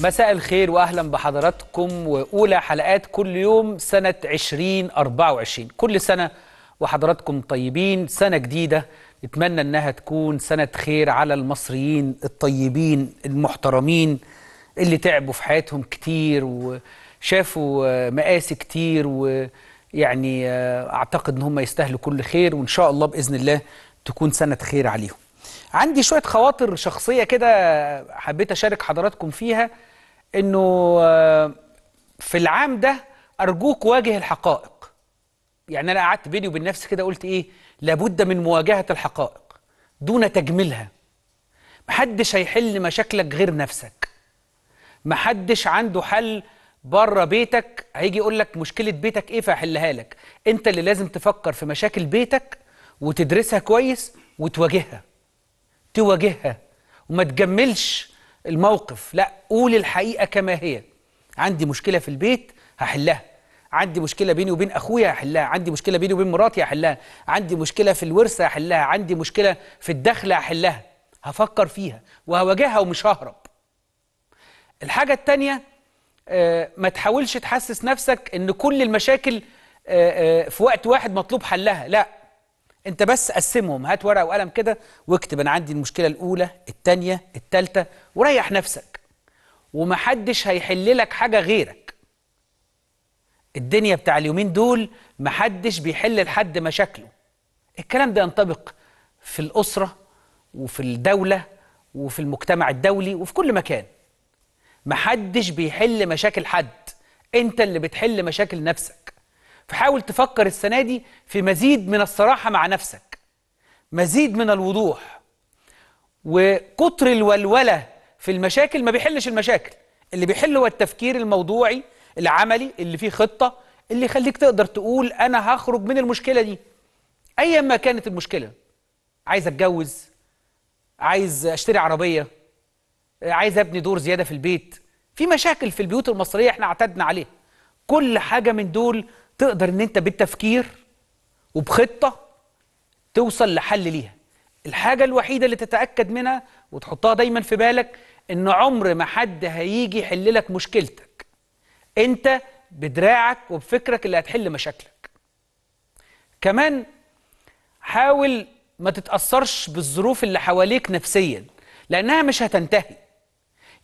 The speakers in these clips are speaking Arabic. مساء الخير واهلا بحضراتكم واولى حلقات كل يوم سنه 2024. كل سنه وحضراتكم طيبين. سنه جديده نتمنى انها تكون سنه خير على المصريين الطيبين المحترمين اللي تعبوا في حياتهم كتير وشافوا مقاسي كتير، ويعني اعتقد ان هم يستاهلوا كل خير، وان شاء الله باذن الله تكون سنه خير عليهم. عندي شوية خواطر شخصية كده حبيت أشارك حضراتكم فيها، إنه في العام ده أرجوك واجه الحقائق. يعني أنا قعدت بيني وبين نفسي كده قلت إيه، لابد من مواجهة الحقائق دون تجميلها. محدش هيحل مشاكلك غير نفسك، محدش عنده حل بره بيتك هيجي يقول لك مشكلة بيتك إيه فهحلها لك. أنت اللي لازم تفكر في مشاكل بيتك وتدرسها كويس وتواجهها، تواجهها وما تجملش الموقف. لا، قول الحقيقة كما هي. عندي مشكلة في البيت هحلها، عندي مشكلة بيني وبين أخويا هحلها، عندي مشكلة بيني وبين مراتي هحلها، عندي مشكلة في الورثة هحلها، عندي مشكلة في الدخل هحلها. هفكر فيها وهواجهها ومش ههرب. الحاجة التانية، ما تحاولش تحسس نفسك إن كل المشاكل في وقت واحد مطلوب حلها. لا، انت بس قسمهم، هات ورقه وقلم كده واكتب انا عندي المشكله الاولى، الثانيه، الثالثه، وريح نفسك. ومحدش هيحللك حاجه غيرك. الدنيا بتاع اليومين دول محدش بيحل لحد مشاكله. الكلام ده ينطبق في الاسره وفي الدوله وفي المجتمع الدولي وفي كل مكان. محدش بيحل مشاكل حد، انت اللي بتحل مشاكل نفسك. فحاول تفكر السنة دي في مزيد من الصراحة مع نفسك، مزيد من الوضوح. وكتر الولولة في المشاكل ما بيحلش المشاكل، اللي بيحل هو التفكير الموضوعي العملي اللي فيه خطة، اللي يخليك تقدر تقول أنا هخرج من المشكلة دي أيا ما كانت المشكلة. عايز أتجوز، عايز أشتري عربية، عايز أبني دور زيادة في البيت. في مشاكل في البيوت المصرية احنا اعتدنا عليها. كل حاجة من دول تقدر ان انت بالتفكير وبخطة توصل لحل ليها. الحاجة الوحيدة اللي تتأكد منها وتحطها دايما في بالك، ان عمر ما حد هيجي يحللك مشكلتك. انت بدراعك وبفكرك اللي هتحل مشاكلك. كمان حاول ما تتأثرش بالظروف اللي حواليك نفسيا، لانها مش هتنتهي.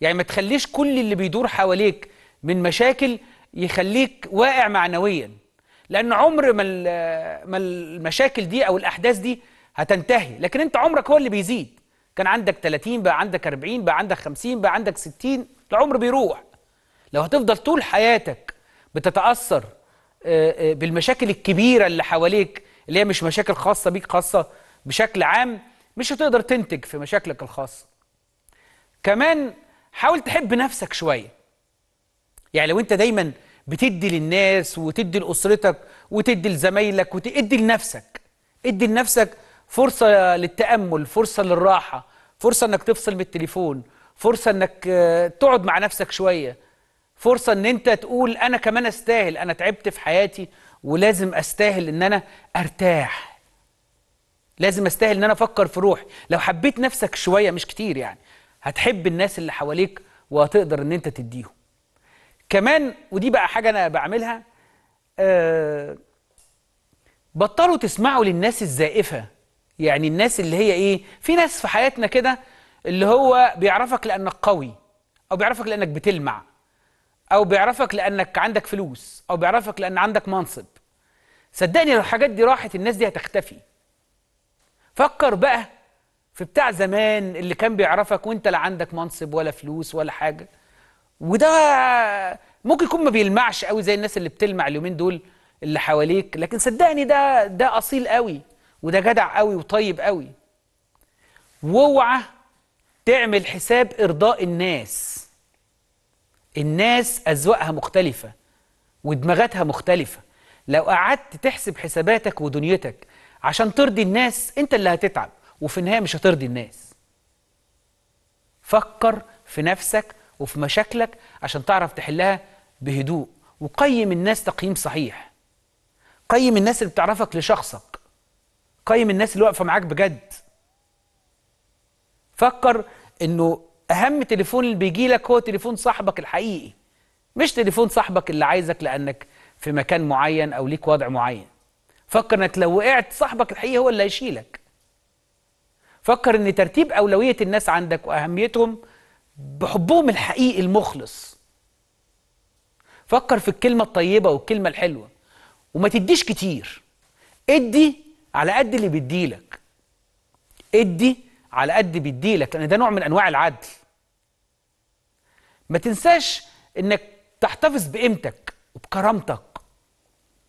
يعني ما تخليش كل اللي بيدور حواليك من مشاكل يخليك واقع معنويا، لأن عمر ما المشاكل دي أو الأحداث دي هتنتهي، لكن أنت عمرك هو اللي بيزيد. كان عندك 30 بقى عندك 40 بقى عندك 50 بقى عندك 60، العمر بيروح. لو هتفضل طول حياتك بتتأثر بالمشاكل الكبيرة اللي حواليك، اللي هي مش مشاكل خاصة بيك، خاصة بشكل عام، مش هتقدر تنتج في مشاكلك الخاصة. كمان حاول تحب نفسك شوية. يعني لو أنت دايما بتدي للناس وتدي لأسرتك وتدي لزمايلك وتدي لنفسك، ادي لنفسك فرصة للتأمل، فرصة للراحة، فرصة انك تفصل من التليفون، فرصة انك تقعد مع نفسك شوية، فرصة ان انت تقول انا كمان استاهل، انا تعبت في حياتي ولازم استاهل ان انا ارتاح، لازم استاهل ان انا افكر في روحي. لو حبيت نفسك شوية مش كتير يعني، هتحب الناس اللي حواليك وهتقدر ان انت تديهم. كمان ودي بقى حاجة أنا بعملها، بطلوا تسمعوا للناس الزائفة. يعني الناس اللي هي إيه، في ناس في حياتنا كده اللي هو بيعرفك لأنك قوي، أو بيعرفك لأنك بتلمع، أو بيعرفك لأنك عندك فلوس، أو بيعرفك لأن عندك منصب. صدقني لو الحاجات دي راحت الناس دي هتختفي. فكر بقى في بتاع زمان اللي كان بيعرفك وأنت لا عندك منصب ولا فلوس ولا حاجة، وده ممكن يكون ما بيلمعش قوي زي الناس اللي بتلمع اليومين دول اللي حواليك، لكن صدقني ده اصيل قوي، وده جدع قوي وطيب قوي. واوعى تعمل حساب ارضاء الناس. الناس اذواقها مختلفه ودماغاتها مختلفه. لو قعدت تحسب حساباتك ودنيتك عشان ترضي الناس، انت اللي هتتعب، وفي النهايه مش هترضي الناس. فكر في نفسك وفي مشاكلك عشان تعرف تحلها بهدوء، وقيم الناس تقييم صحيح. قيم الناس اللي بتعرفك لشخصك، قيم الناس اللي واقفه معاك بجد. فكر انه اهم تليفون اللي بيجي لك هو تليفون صاحبك الحقيقي، مش تليفون صاحبك اللي عايزك لانك في مكان معين او ليك وضع معين. فكر انك لو وقعت صاحبك الحقيقي هو اللي هيشيلك. فكر ان ترتيب اولويه الناس عندك واهميتهم بحبهم الحقيقي المخلص. فكر في الكلمه الطيبه والكلمه الحلوه، وما تديش كتير، ادي على قد اللي بيديلك، ادي على قد بيديلك، لان ده نوع من انواع العدل. ما تنساش انك تحتفظ بقيمتك وبكرامتك،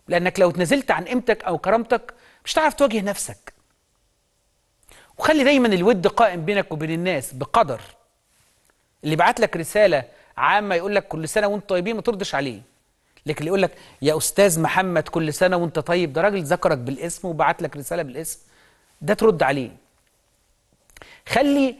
لانك لو اتنازلت عن قيمتك او كرامتك مش هتعرف تواجه نفسك. وخلي دايما الود قائم بينك وبين الناس بقدر. اللي بعت لك رساله عامه يقول لك كل سنه وانت طيبين ما تردش عليه، لكن اللي يقول لك يا استاذ محمد كل سنه وانت طيب، ده راجل ذكرك بالاسم وبعت لك رساله بالاسم، ده ترد عليه. خلي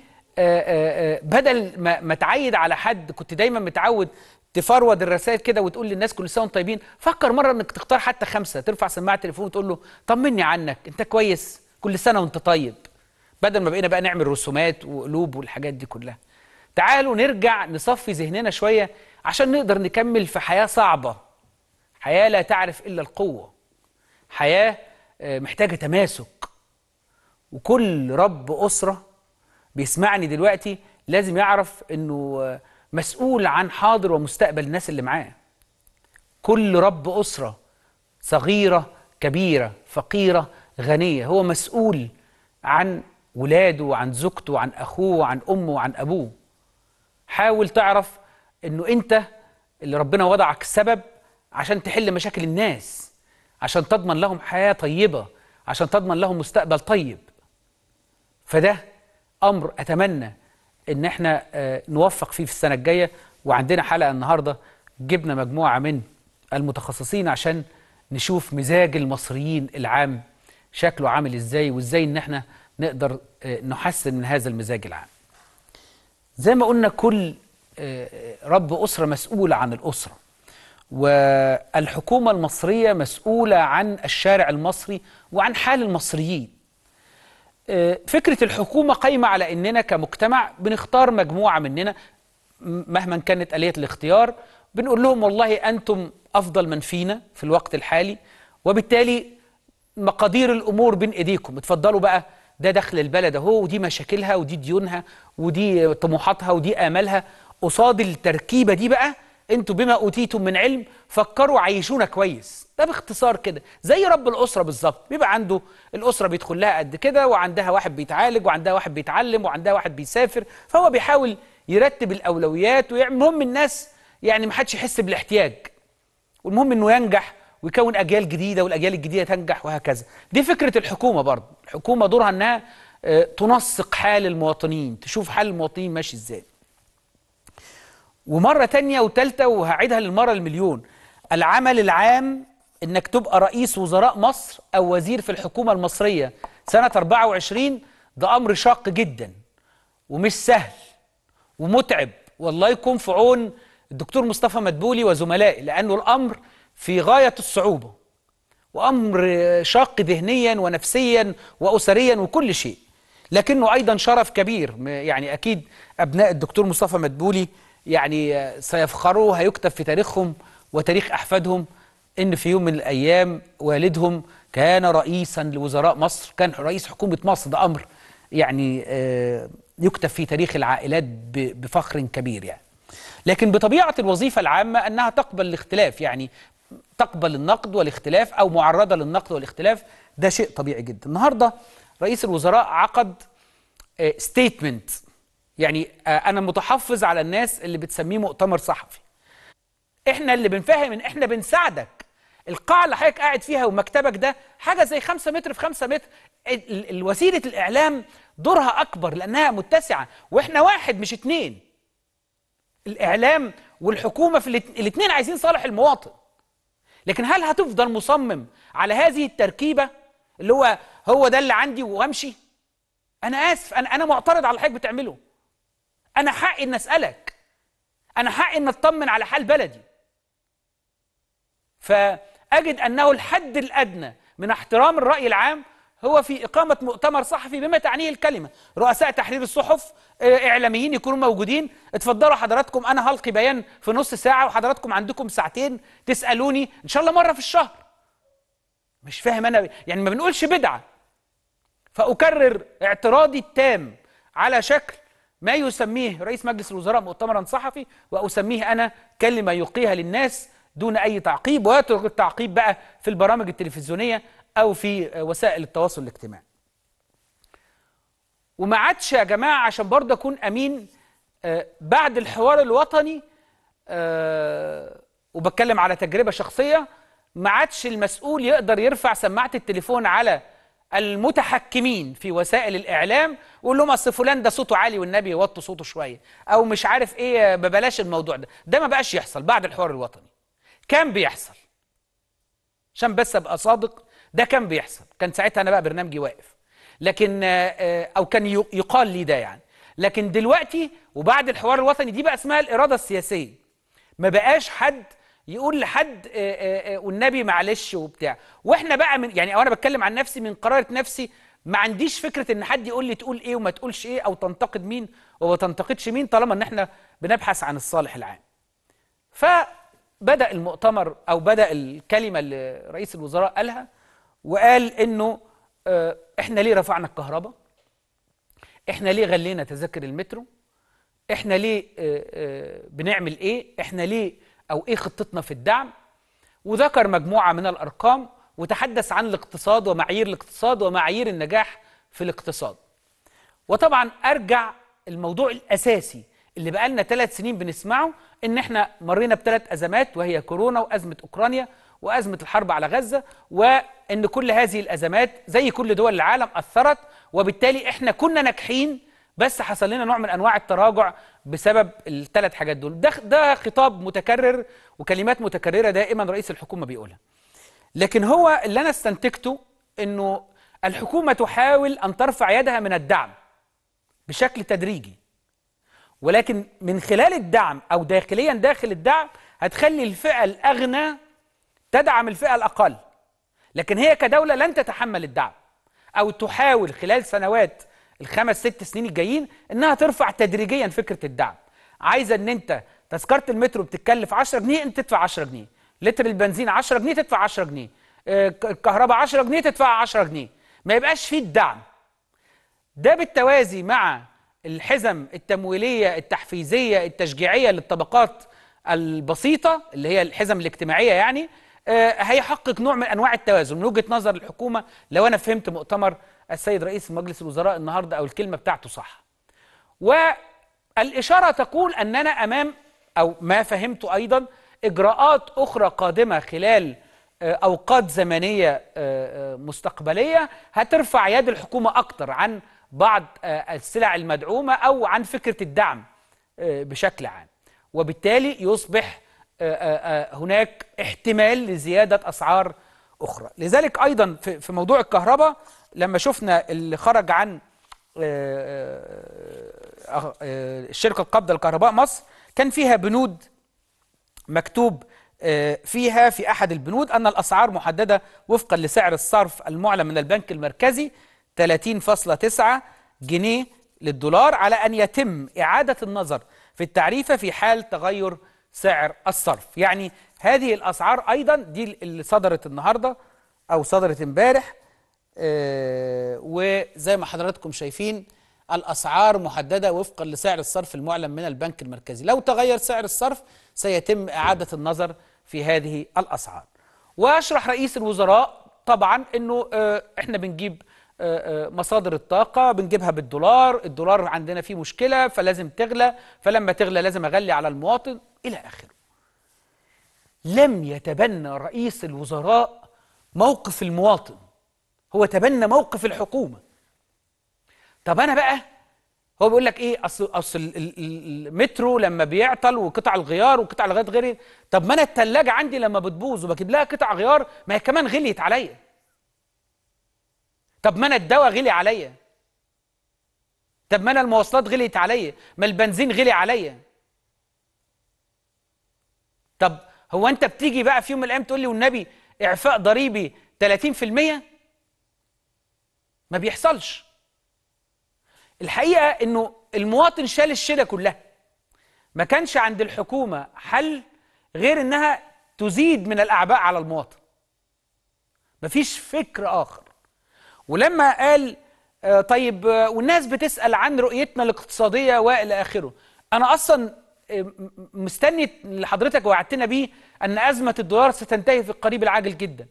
بدل ما تعيد على حد، كنت دايما متعود تفرود الرسائل كده وتقول للناس كل سنه وانتم طيبين، فكر مره انك تختار حتى 5، ترفع سماعه تليفون وتقول له طمني عنك، انت كويس، كل سنه وانت طيب، بدل ما بقينا بقى نعمل رسومات وقلوب والحاجات دي كلها. تعالوا نرجع نصفي ذهننا شويه عشان نقدر نكمل في حياه صعبه، حياه لا تعرف الا القوه، حياه محتاجه تماسك. وكل رب اسره بيسمعني دلوقتي لازم يعرف انه مسؤول عن حاضر ومستقبل الناس اللي معاه. كل رب أسرة صغيرة كبيرة فقيرة غنية هو مسؤول عن ولاده وعن زوجته وعن أخوه وعن أمه وعن أبوه. حاول تعرف أنه أنت اللي ربنا وضعك السبب عشان تحل مشاكل الناس، عشان تضمن لهم حياة طيبة، عشان تضمن لهم مستقبل طيب. فده أمر أتمنى إن إحنا نوفق فيه في السنة الجاية. وعندنا حلقة النهاردة جبنا مجموعة من المتخصصين عشان نشوف مزاج المصريين العام شكله عامل إزاي، وإزاي إن إحنا نقدر نحسن من هذا المزاج العام. زي ما قلنا كل رب أسرة مسؤول عن الأسرة، والحكومة المصرية مسؤولة عن الشارع المصري وعن حال المصريين. فكرة الحكومة قايمة على أننا كمجتمع بنختار مجموعة مننا مهما كانت آلية الاختيار، بنقول لهم والله أنتم أفضل من فينا في الوقت الحالي، وبالتالي مقادير الأمور بين إيديكم، اتفضلوا بقى، ده دخل البلد أهو، ودي مشاكلها ودي ديونها ودي طموحاتها ودي آمالها، قصاد التركيبة دي بقى أنتم بما أوتيتم من علم فكروا عيشونا كويس. ده باختصار كده زي رب الأسرة بالظبط، بيبقى عنده الأسرة بيدخل لها قد كده، وعندها واحد بيتعالج، وعندها واحد بيتعلم، وعندها واحد بيسافر، فهو بيحاول يرتب الأولويات ويعمل. المهم الناس يعني محدش يحس بالاحتياج، والمهم إنه ينجح ويكون أجيال جديدة، والأجيال الجديدة تنجح، وهكذا. دي فكرة الحكومة. برضه الحكومة دورها إنها تنسق حال المواطنين، تشوف حال المواطنين ماشي إزاي. ومرة تانية وتالتة وهعيدها للمرة المليون، العمل العام انك تبقى رئيس وزراء مصر او وزير في الحكومة المصرية سنة 24، ده امر شاق جدا ومش سهل ومتعب. والله يكون في عون الدكتور مصطفى مدبولي وزملائي، لانه الامر في غاية الصعوبة، وامر شاق ذهنيا ونفسيا واسريا وكل شيء، لكنه ايضا شرف كبير. يعني اكيد ابناء الدكتور مصطفى مدبولي يعني سيفخروا، هيكتب في تاريخهم وتاريخ أحفادهم إن في يوم من الأيام والدهم كان رئيسا لوزراء مصر، كان رئيس حكومة مصر. ده أمر يعني يكتب في تاريخ العائلات بفخر كبير يعني. لكن بطبيعة الوظيفة العامة أنها تقبل الاختلاف، يعني تقبل النقد والاختلاف أو معرضة للنقد والاختلاف، ده شيء طبيعي جدا. النهاردة رئيس الوزراء عقد ستيتمنت، يعني أنا متحفظ على الناس اللي بتسميه مؤتمر صحفي. إحنا اللي بنفهم إن إحنا بنساعدك، القاعة اللي حضرتك قاعد فيها ومكتبك ده حاجة زي 5 متر في 5 متر، وسيلة الإعلام دورها أكبر لأنها متسعة، وإحنا واحد مش 2. الإعلام والحكومة في الاتنين عايزين صالح المواطن، لكن هل هتفضل مصمم على هذه التركيبة اللي هو ده اللي عندي وأمشي؟ أنا آسف، أنا معترض على اللي حضرتك بتعمله. أنا حقي إن أسألك، أنا حقي إن أطمن على حال بلدي. فأجد أنه الحد الأدنى من احترام الرأي العام هو في إقامة مؤتمر صحفي بما تعنيه الكلمة، رؤساء تحرير الصحف، إعلاميين يكونوا موجودين. اتفضلوا حضراتكم، أنا هلقي بيان في نص ساعة وحضراتكم عندكم ساعتين تسألوني إن شاء الله مرة في الشهر. مش فاهم أنا، يعني ما بنقولش بدعة. فأكرر اعتراضي التام على شكل ما يسميه رئيس مجلس الوزراء مؤتمرا صحفي، وأسميه أنا كلمة يلقيها للناس دون أي تعقيب، ويترك التعقيب بقى في البرامج التلفزيونية أو في وسائل التواصل الاجتماعي. وما عادش يا جماعة، عشان برضه أكون أمين، بعد الحوار الوطني وبتكلم على تجربة شخصية، ما عادش المسؤول يقدر يرفع سماعة التليفون على المتحكمين في وسائل الإعلام ويقول لهم أصل فلان ده صوته عالي والنبي وطوا صوته شوية، أو مش عارف إيه، ببلاش الموضوع ده. ده ما بقاش يحصل بعد الحوار الوطني. كان بيحصل، عشان بس أبقى صادق، ده كان بيحصل. كان ساعتها أنا بقى برنامجي واقف، لكن أو كان يقال لي ده يعني. لكن دلوقتي وبعد الحوار الوطني دي بقى اسمها الإرادة السياسية. ما بقاش حد يقول لحد والنبي معلش وبتاع. واحنا بقى من يعني، او انا بتكلم عن نفسي من قرارة نفسي، ما عنديش فكرة ان حد يقول لي تقول ايه وما تقولش ايه، او تنتقد مين وما تنتقدش مين، طالما ان احنا بنبحث عن الصالح العام. فبدأ المؤتمر، او بدأ الكلمة اللي رئيس الوزراء قالها، وقال انه احنا ليه رفعنا الكهرباء؟ احنا ليه غلينا تذاكر المترو؟ احنا ليه بنعمل ايه؟ احنا ليه، أو إيه خطتنا في الدعم؟ وذكر مجموعة من الأرقام، وتحدث عن الاقتصاد ومعايير الاقتصاد ومعايير النجاح في الاقتصاد. وطبعا أرجع الموضوع الأساسي اللي بقالنا 3 سنين بنسمعه، إن إحنا مرينا ب3 أزمات، وهي كورونا وأزمة أوكرانيا وأزمة الحرب على غزة، وإن كل هذه الأزمات زي كل دول العالم أثرت، وبالتالي إحنا كنا ناجحين بس حصل لنا نوع من أنواع التراجع بسبب ال3 حاجات دول. ده خطاب متكرر وكلمات متكررة دائما رئيس الحكومة بيقولها. لكن هو اللي أنا استنتجته أنه الحكومة تحاول أن ترفع يدها من الدعم بشكل تدريجي، ولكن من خلال الدعم أو داخليا داخل الدعم هتخلي الفئة الأغنى تدعم الفئة الأقل، لكن هي كدولة لن تتحمل الدعم، أو تحاول خلال سنوات ال5 6 سنين الجايين انها ترفع تدريجيا فكره الدعم. عايزه ان انت تذكره المترو بتتكلف 10 جنيه انت تدفع 10 جنيه، لتر البنزين 10 جنيه تدفع 10 جنيه، الكهرباء 10 جنيه تدفع 10 جنيه، ما يبقاش فيه الدعم ده. بالتوازي مع الحزم التمويليه التحفيزيه التشجيعيه للطبقات البسيطه اللي هي الحزم الاجتماعيه، يعني هيحقق نوع من انواع التوازن من وجهه نظر الحكومه، لو انا فهمت مؤتمر السيد رئيس مجلس الوزراء النهارده او الكلمه بتاعته صح. والاشاره تقول اننا امام، او ما فهمته ايضا، اجراءات اخرى قادمه خلال اوقات زمنيه مستقبليه هترفع يد الحكومه اكتر عن بعض السلع المدعومه او عن فكره الدعم بشكل عام، وبالتالي يصبح هناك احتمال لزياده اسعار اخرى. لذلك ايضا في موضوع الكهرباء، لما شفنا اللي خرج عن الشركة القابضة لكهرباء مصر، كان فيها بنود مكتوب فيها في أحد البنود أن الأسعار محددة وفقا لسعر الصرف المعلن من البنك المركزي 30.9 جنيه للدولار، على أن يتم إعادة النظر في التعريفة في حال تغير سعر الصرف. يعني هذه الأسعار أيضا دي اللي صدرت النهاردة أو صدرت امبارح، وزي ما حضراتكم شايفين الأسعار محددة وفقا لسعر الصرف المعلن من البنك المركزي، لو تغير سعر الصرف سيتم إعادة النظر في هذه الأسعار. وأشرح رئيس الوزراء طبعا أنه إحنا بنجيب مصادر الطاقة بنجيبها بالدولار، الدولار عندنا فيه مشكلة فلازم تغلى، فلما تغلى لازم أغلي على المواطن إلى آخره. لم يتبنى رئيس الوزراء موقف المواطن، هو تبنى موقف الحكومة. طب أنا بقى، هو بيقول لك إيه، أصل المترو لما بيعطل وقطع الغيار وقطع الغيار غير، طب ما أنا التلاجة عندي لما بتبوظ وبجيب لها قطع غيار ما هي كمان غليت عليا، طب ما أنا الدواء غلي عليا، طب ما أنا المواصلات غليت عليا، ما البنزين غلي عليا. طب هو أنت بتيجي بقى في يوم من الأيام تقول لي والنبي إعفاء ضريبي 30%؟ ما بيحصلش. الحقيقة انه المواطن شال الشلة كلها. ما كانش عند الحكومة حل غير انها تزيد من الاعباء على المواطن. مفيش فكر اخر. ولما قال طيب والناس بتسأل عن رؤيتنا الاقتصادية والى اخره، انا اصلا مستني لحضرتك وعدتنا بيه ان ازمة الدولار ستنتهي في القريب العاجل جدا.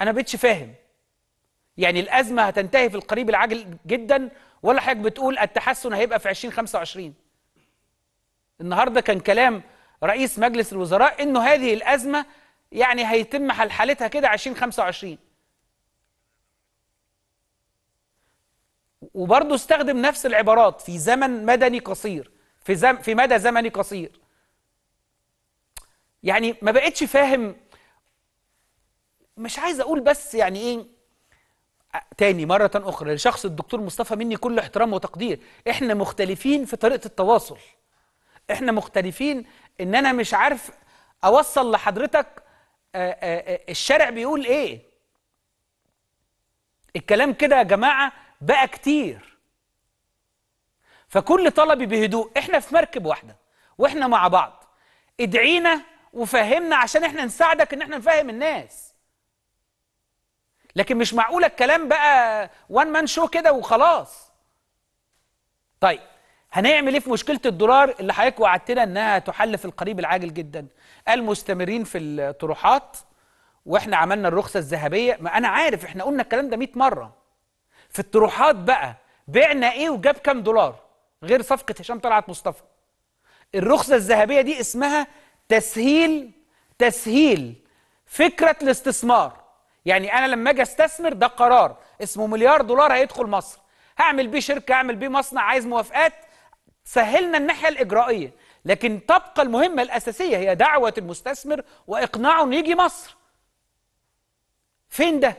انا بقتش فاهم. يعني الازمه هتنتهي في القريب العاجل جدا، ولا حضرتك بتقول التحسن هيبقى في 2025؟ النهارده كان كلام رئيس مجلس الوزراء انه هذه الازمه يعني هيتم حلحلتها كده 2025. وبرضه استخدم نفس العبارات في زمن مدني قصير، في مدى زمني قصير. يعني ما بقتش فاهم. مش عايز اقول بس يعني ايه تاني مرة أخرى لشخص الدكتور مصطفى مني كل احترام وتقدير، إحنا مختلفين في طريقة التواصل، إحنا مختلفين إن أنا مش عارف أوصل لحضرتك الشارع بيقول إيه. الكلام كده يا جماعة بقى كتير، فكل طلبي بهدوء، إحنا في مركب واحدة وإحنا مع بعض، ادعينا وفهمنا عشان إحنا نساعدك إن إحنا نفهم الناس. لكن مش معقولة الكلام بقى وان مان شو كده وخلاص. طيب هنعمل ايه في مشكلة الدولار اللي حضرتك وعدتنا انها تحل في القريب العاجل جدا؟ قال مستمرين في الطروحات واحنا عملنا الرخصة الذهبية. ما انا عارف احنا قلنا الكلام ده 100 مرة. في الطروحات بقى بعنا ايه وجاب كام دولار غير صفقة هشام طلعت مصطفى؟ الرخصة الذهبية دي اسمها تسهيل فكرة الاستثمار. يعني أنا لما أجي أستثمر، ده قرار اسمه مليار دولار هيدخل مصر، هعمل بيه شركة، هعمل بيه مصنع، عايز موافقات، سهلنا الناحية الإجرائية، لكن تبقى المهمة الأساسية هي دعوة المستثمر وإقناعه إنه يجي مصر. فين ده؟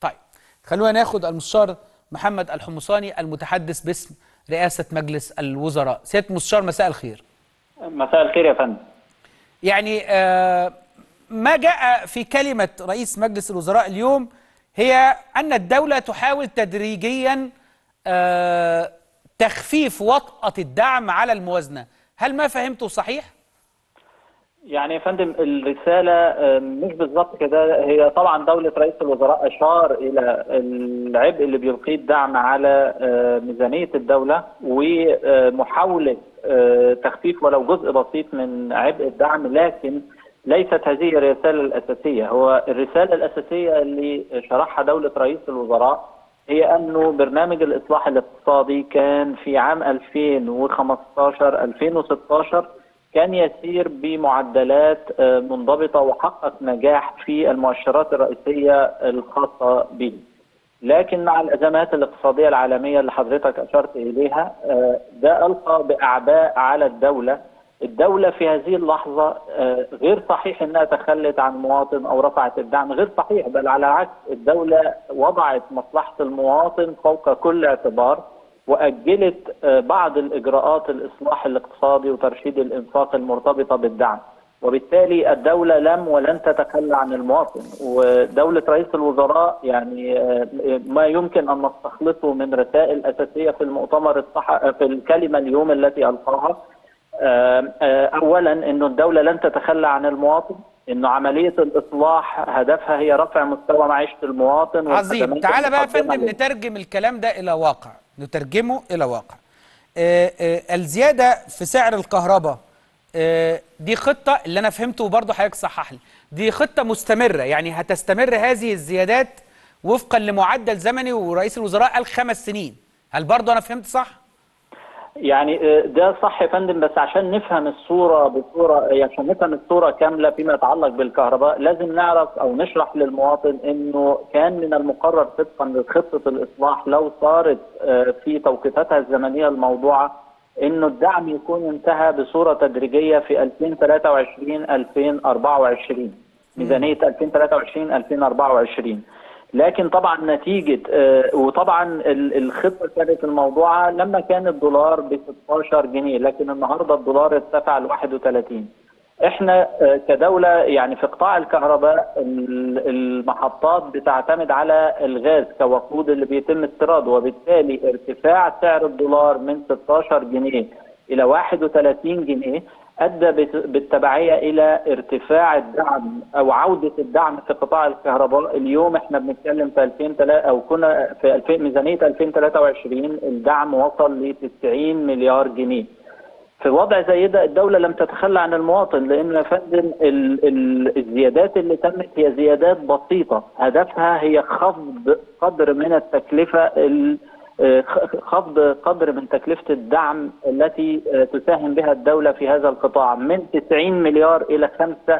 طيب خلونا ناخد المستشار محمد الحمصاني المتحدث باسم رئاسة مجلس الوزراء. سيادة المستشار مساء الخير. مساء الخير يا فندم. يعني ما جاء في كلمة رئيس مجلس الوزراء اليوم هي أن الدولة تحاول تدريجيا تخفيف وطأة الدعم على الموازنة. هل ما فهمته صحيح؟ يعني يا فندم الرسالة مش بالظبط كده. هي طبعا دولة رئيس الوزراء أشار إلى العبء اللي بيلقيه الدعم على ميزانية الدولة ومحاولة تخفيف ولو جزء بسيط من عبء الدعم، لكن ليست هذه الرسالة الأساسية. هو الرسالة الأساسية اللي شرحها دولة رئيس الوزراء هي أنه برنامج الإصلاح الاقتصادي كان في عام 2015-2016 كان يسير بمعدلات منضبطة وحقق نجاح في المؤشرات الرئيسية الخاصة به، لكن مع الأزمات الاقتصادية العالمية اللي حضرتك أشرت إليها ده ألقى بأعباء على الدولة. الدولة في هذه اللحظة غير صحيح أنها تخلت عن مواطن أو رفعت الدعم، غير صحيح، بل على العكس الدولة وضعت مصلحة المواطن فوق كل اعتبار وأجلت بعض الإجراءات الإصلاح الاقتصادي وترشيد الإنفاق المرتبطة بالدعم، وبالتالي الدولة لم ولن تتخلى عن المواطن. ودولة رئيس الوزراء يعني ما يمكن أن نستخلصه من رسائل أساسية في المؤتمر في الكلمة اليوم التي ألقاها، أولا أن الدولة لن تتخلى عن المواطن، أن عملية الإصلاح هدفها هي رفع مستوى معيشة المواطن. عظيم. تعال بقى يا فندم نترجم الكلام ده إلى واقع، نترجمه إلى واقع. الزيادة في سعر الكهرباء دي خطة اللي أنا فهمته وبرضه حضرتك صحح لي، دي خطة مستمرة، يعني هتستمر هذه الزيادات وفقا لمعدل زمني، ورئيس الوزراء قال 5 سنين. هل برضه أنا فهمت صح؟ يعني ده صح يا فندم، بس عشان نفهم الصورة عشان نفهم الصورة كاملة فيما يتعلق بالكهرباء لازم نعرف أو نشرح للمواطن إنه كان من المقرر طبقا لخطة الإصلاح لو صارت في توقيتاتها الزمنية الموضوعة إنه الدعم يكون انتهى بصورة تدريجية في 2023-2024، ميزانية 2023-2024. لكن طبعا نتيجة وطبعا الخطة كانت الموضوعة لما كان الدولار ب 16 جنيه، لكن النهاردة الدولار ارتفع ل 31. احنا كدولة يعني في قطاع الكهرباء المحطات بتعتمد على الغاز كوقود اللي بيتم استيراده، وبالتالي ارتفاع سعر الدولار من 16 جنيه إلى 31 جنيه أدى بالتبعية إلى ارتفاع الدعم أو عودة الدعم في قطاع الكهرباء. اليوم احنا بنتكلم في 2003 أو كنا في ميزانية 2023 الدعم وصل ل 90 مليار جنيه. في وضع زي ده الدولة لم تتخلى عن المواطن، لأن يا فندم الزيادات اللي تمت هي زيادات بسيطة هدفها هي خفض قدر من التكلفة، خفض قدر من تكلفة الدعم التي تساهم بها الدولة في هذا القطاع من 90 مليار إلى 5،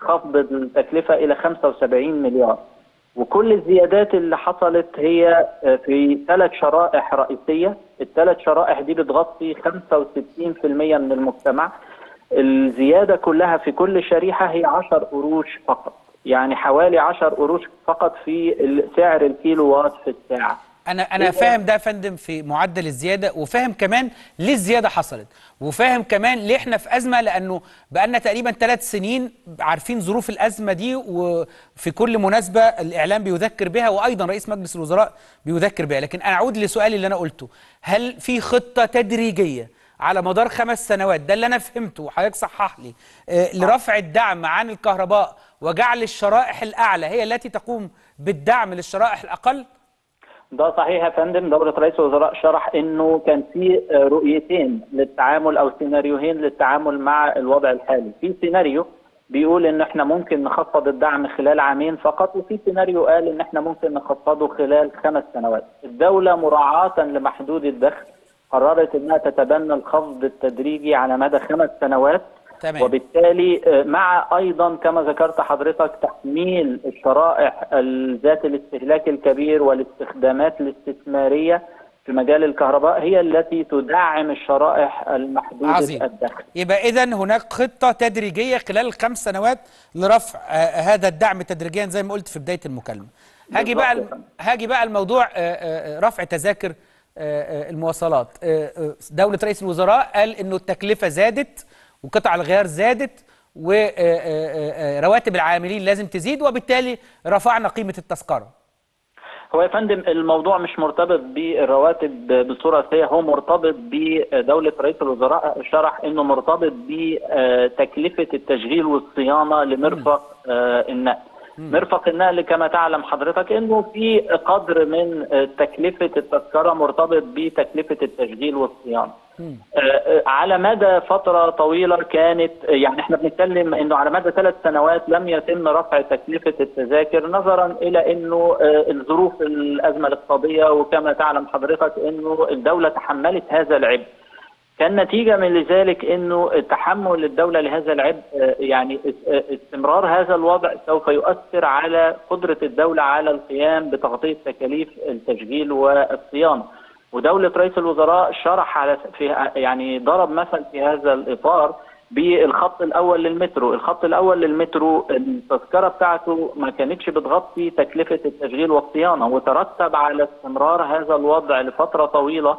خفض التكلفة إلى 75 مليار. وكل الزيادات اللي حصلت هي في 3 شرائح رئيسية، الثلاث شرائح دي بتغطي 65% من المجتمع. الزيادة كلها في كل شريحة هي 10 قروش فقط، يعني حوالي 10 قروش فقط في سعر الكيلو وات في الساعة. أنا فاهم ده يا فندم في معدل الزيادة، وفاهم كمان ليه الزيادة حصلت، وفاهم كمان ليه احنا في أزمة، لأنه بقالنا تقريبا 3 سنين عارفين ظروف الأزمة دي، وفي كل مناسبة الإعلام بيذكر بها وأيضا رئيس مجلس الوزراء بيذكر بها. لكن أنا أعود لسؤالي اللي أنا قلته، هل في خطة تدريجية على مدار 5 سنوات، ده اللي أنا فهمته وحضرتك صحح لي، لرفع الدعم عن الكهرباء وجعل الشرائح الأعلى هي التي تقوم بالدعم للشرائح الأقل؟ ده صحيح يا فندم، دورة رئيس الوزراء شرح انه كان في رؤيتين للتعامل او سيناريوهين للتعامل مع الوضع الحالي. في سيناريو بيقول ان احنا ممكن نخفض الدعم خلال 2 عام فقط، وفي سيناريو قال ان احنا ممكن نخفضه خلال 5 سنوات. الدولة مراعاة لمحدود الدخل قررت انها تتبنى الخفض التدريجي على مدى 5 سنوات. تمام. وبالتالي مع ايضا كما ذكرت حضرتك تحميل الشرائح ذات الاستهلاك الكبير والاستخدامات الاستثماريه في مجال الكهرباء هي التي تدعم الشرائح المحدوده الدخل. يبقى اذا هناك خطه تدريجيه خلال ال5 سنوات لرفع هذا الدعم تدريجيا زي ما قلت في بدايه المكالمه. هاجي بقى الموضوع رفع تذاكر المواصلات. دوله رئيس الوزراء قال انه التكلفه زادت وقطع الغيار زادت ورواتب العاملين لازم تزيد، وبالتالي رفعنا قيمة التذكرة. هو يا فندم الموضوع مش مرتبط بالرواتب بصورة أساسية، هو مرتبط بدولة رئيس الوزراء شرح إنه مرتبط بتكلفة التشغيل والصيانة لمرفق النقل. مرفق النقل كما تعلم حضرتك انه في قدر من تكلفه التذكره مرتبط بتكلفه التشغيل والصيانه. على مدى فتره طويله كانت، يعني احنا بنتكلم انه على مدى 3 سنوات لم يتم رفع تكلفه التذاكر نظرا الى انه الظروف الازمه الاقتصاديه، وكما تعلم حضرتك انه الدوله تحملت هذا العبء. كان نتيجة من لذلك انه تحمل الدولة لهذا العبء، يعني استمرار هذا الوضع سوف يؤثر على قدرة الدولة على القيام بتغطية تكاليف التشغيل والصيانة. ودولة رئيس الوزراء شرح على يعني ضرب مثل في هذا الإطار بالخط الأول للمترو. الخط الأول للمترو التذكرة بتاعته ما كانتش بتغطي تكلفة التشغيل والصيانة، وترتب على استمرار هذا الوضع لفترة طويلة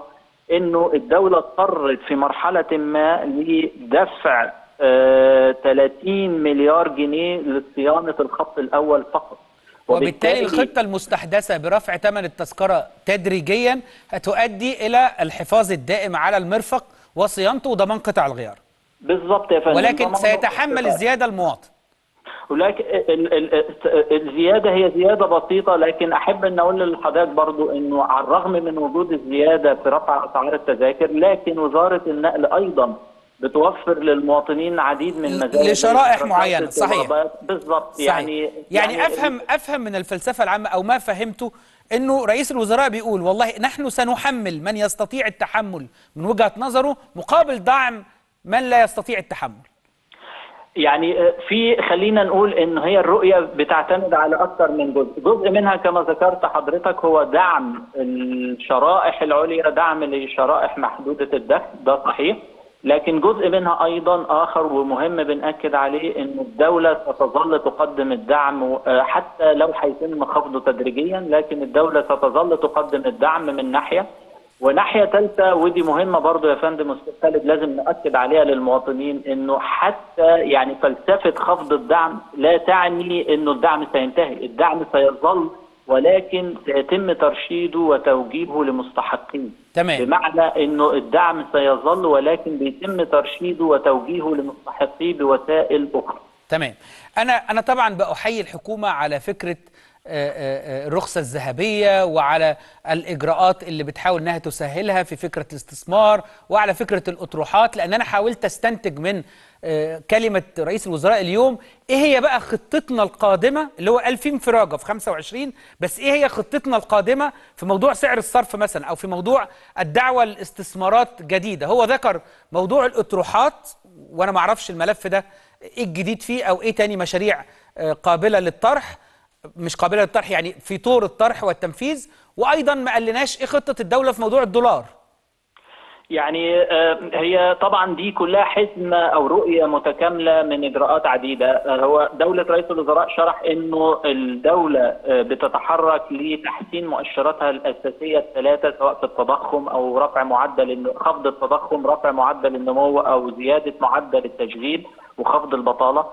انه الدولة اضطرت في مرحلة ما لدفع 30 مليار جنيه لصيانة الخط الاول فقط. وبالتالي الخطة المستحدثة برفع ثمن التذكرة تدريجيا هتؤدي الى الحفاظ الدائم على المرفق وصيانته وضمان قطع الغيار. بالظبط يا فندم، ولكن سيتحمل الزيادة المواطن. ولكن الزيادة هي زيادة بسيطة، لكن أحب أن أقول للحضرتك برضو أنه على الرغم من وجود الزيادة في رفع أسعار التذاكر، لكن وزارة النقل أيضا بتوفر للمواطنين العديد من مزايا لشرائح معينة. صحيح بالضبط. يعني أفهم من الفلسفة العامة أو ما فهمته أنه رئيس الوزراء بيقول والله نحن سنحمل من يستطيع التحمل من وجهة نظره مقابل دعم من لا يستطيع التحمل. يعني في خلينا نقول ان هي الرؤيه بتعتمد على اكثر من جزء منها كما ذكرت حضرتك هو دعم الشرائح العليا، دعم لشرائح محدوده الدخل، ده صحيح. لكن جزء منها ايضا اخر ومهم بنأكد عليه ان الدوله ستظل تقدم الدعم، حتى لو هيتم خفضه تدريجيا لكن الدوله ستظل تقدم الدعم من ناحيه، وناحيه ثالثه، ودي مهمه برضو يا فندم استاذ خالد لازم ناكد عليها للمواطنين، انه حتى يعني فلسفه خفض الدعم لا تعني انه الدعم سينتهي، الدعم سيظل ولكن سيتم ترشيده وتوجيهه لمستحقيه. تمام. بمعنى انه الدعم سيظل ولكن بيتم ترشيده وتوجيهه لمستحقيه بوسائل اخرى. تمام. انا طبعا بأحيي الحكومه على فكره الرخصة الذهبية وعلى الإجراءات اللي بتحاول أنها تسهلها في فكرة الاستثمار وعلى فكرة الأطروحات، لأن أنا حاولت أستنتج من كلمة رئيس الوزراء اليوم إيه هي بقى خطتنا القادمة، اللي هو قال في انفراجة في 25، بس إيه هي خطتنا القادمة في موضوع سعر الصرف مثلا أو في موضوع الدعوة لاستثمارات جديدة. هو ذكر موضوع الأطروحات وأنا معرفش الملف ده إيه الجديد فيه أو إيه تاني مشاريع قابلة للطرح، مش قابلة للطرح يعني في طور الطرح والتنفيذ، وأيضا ما قالناش إيه خطة الدولة في موضوع الدولار. يعني هي طبعا دي كلها حزمة أو رؤية متكاملة من إجراءات عديدة. هو دولة رئيس الوزراء شرح إنه الدولة بتتحرك لتحسين مؤشراتها الأساسية الثلاثة، سواء في التضخم أو رفع معدل خفض التضخم، رفع معدل النمو أو زيادة معدل التشغيل، وخفض البطالة.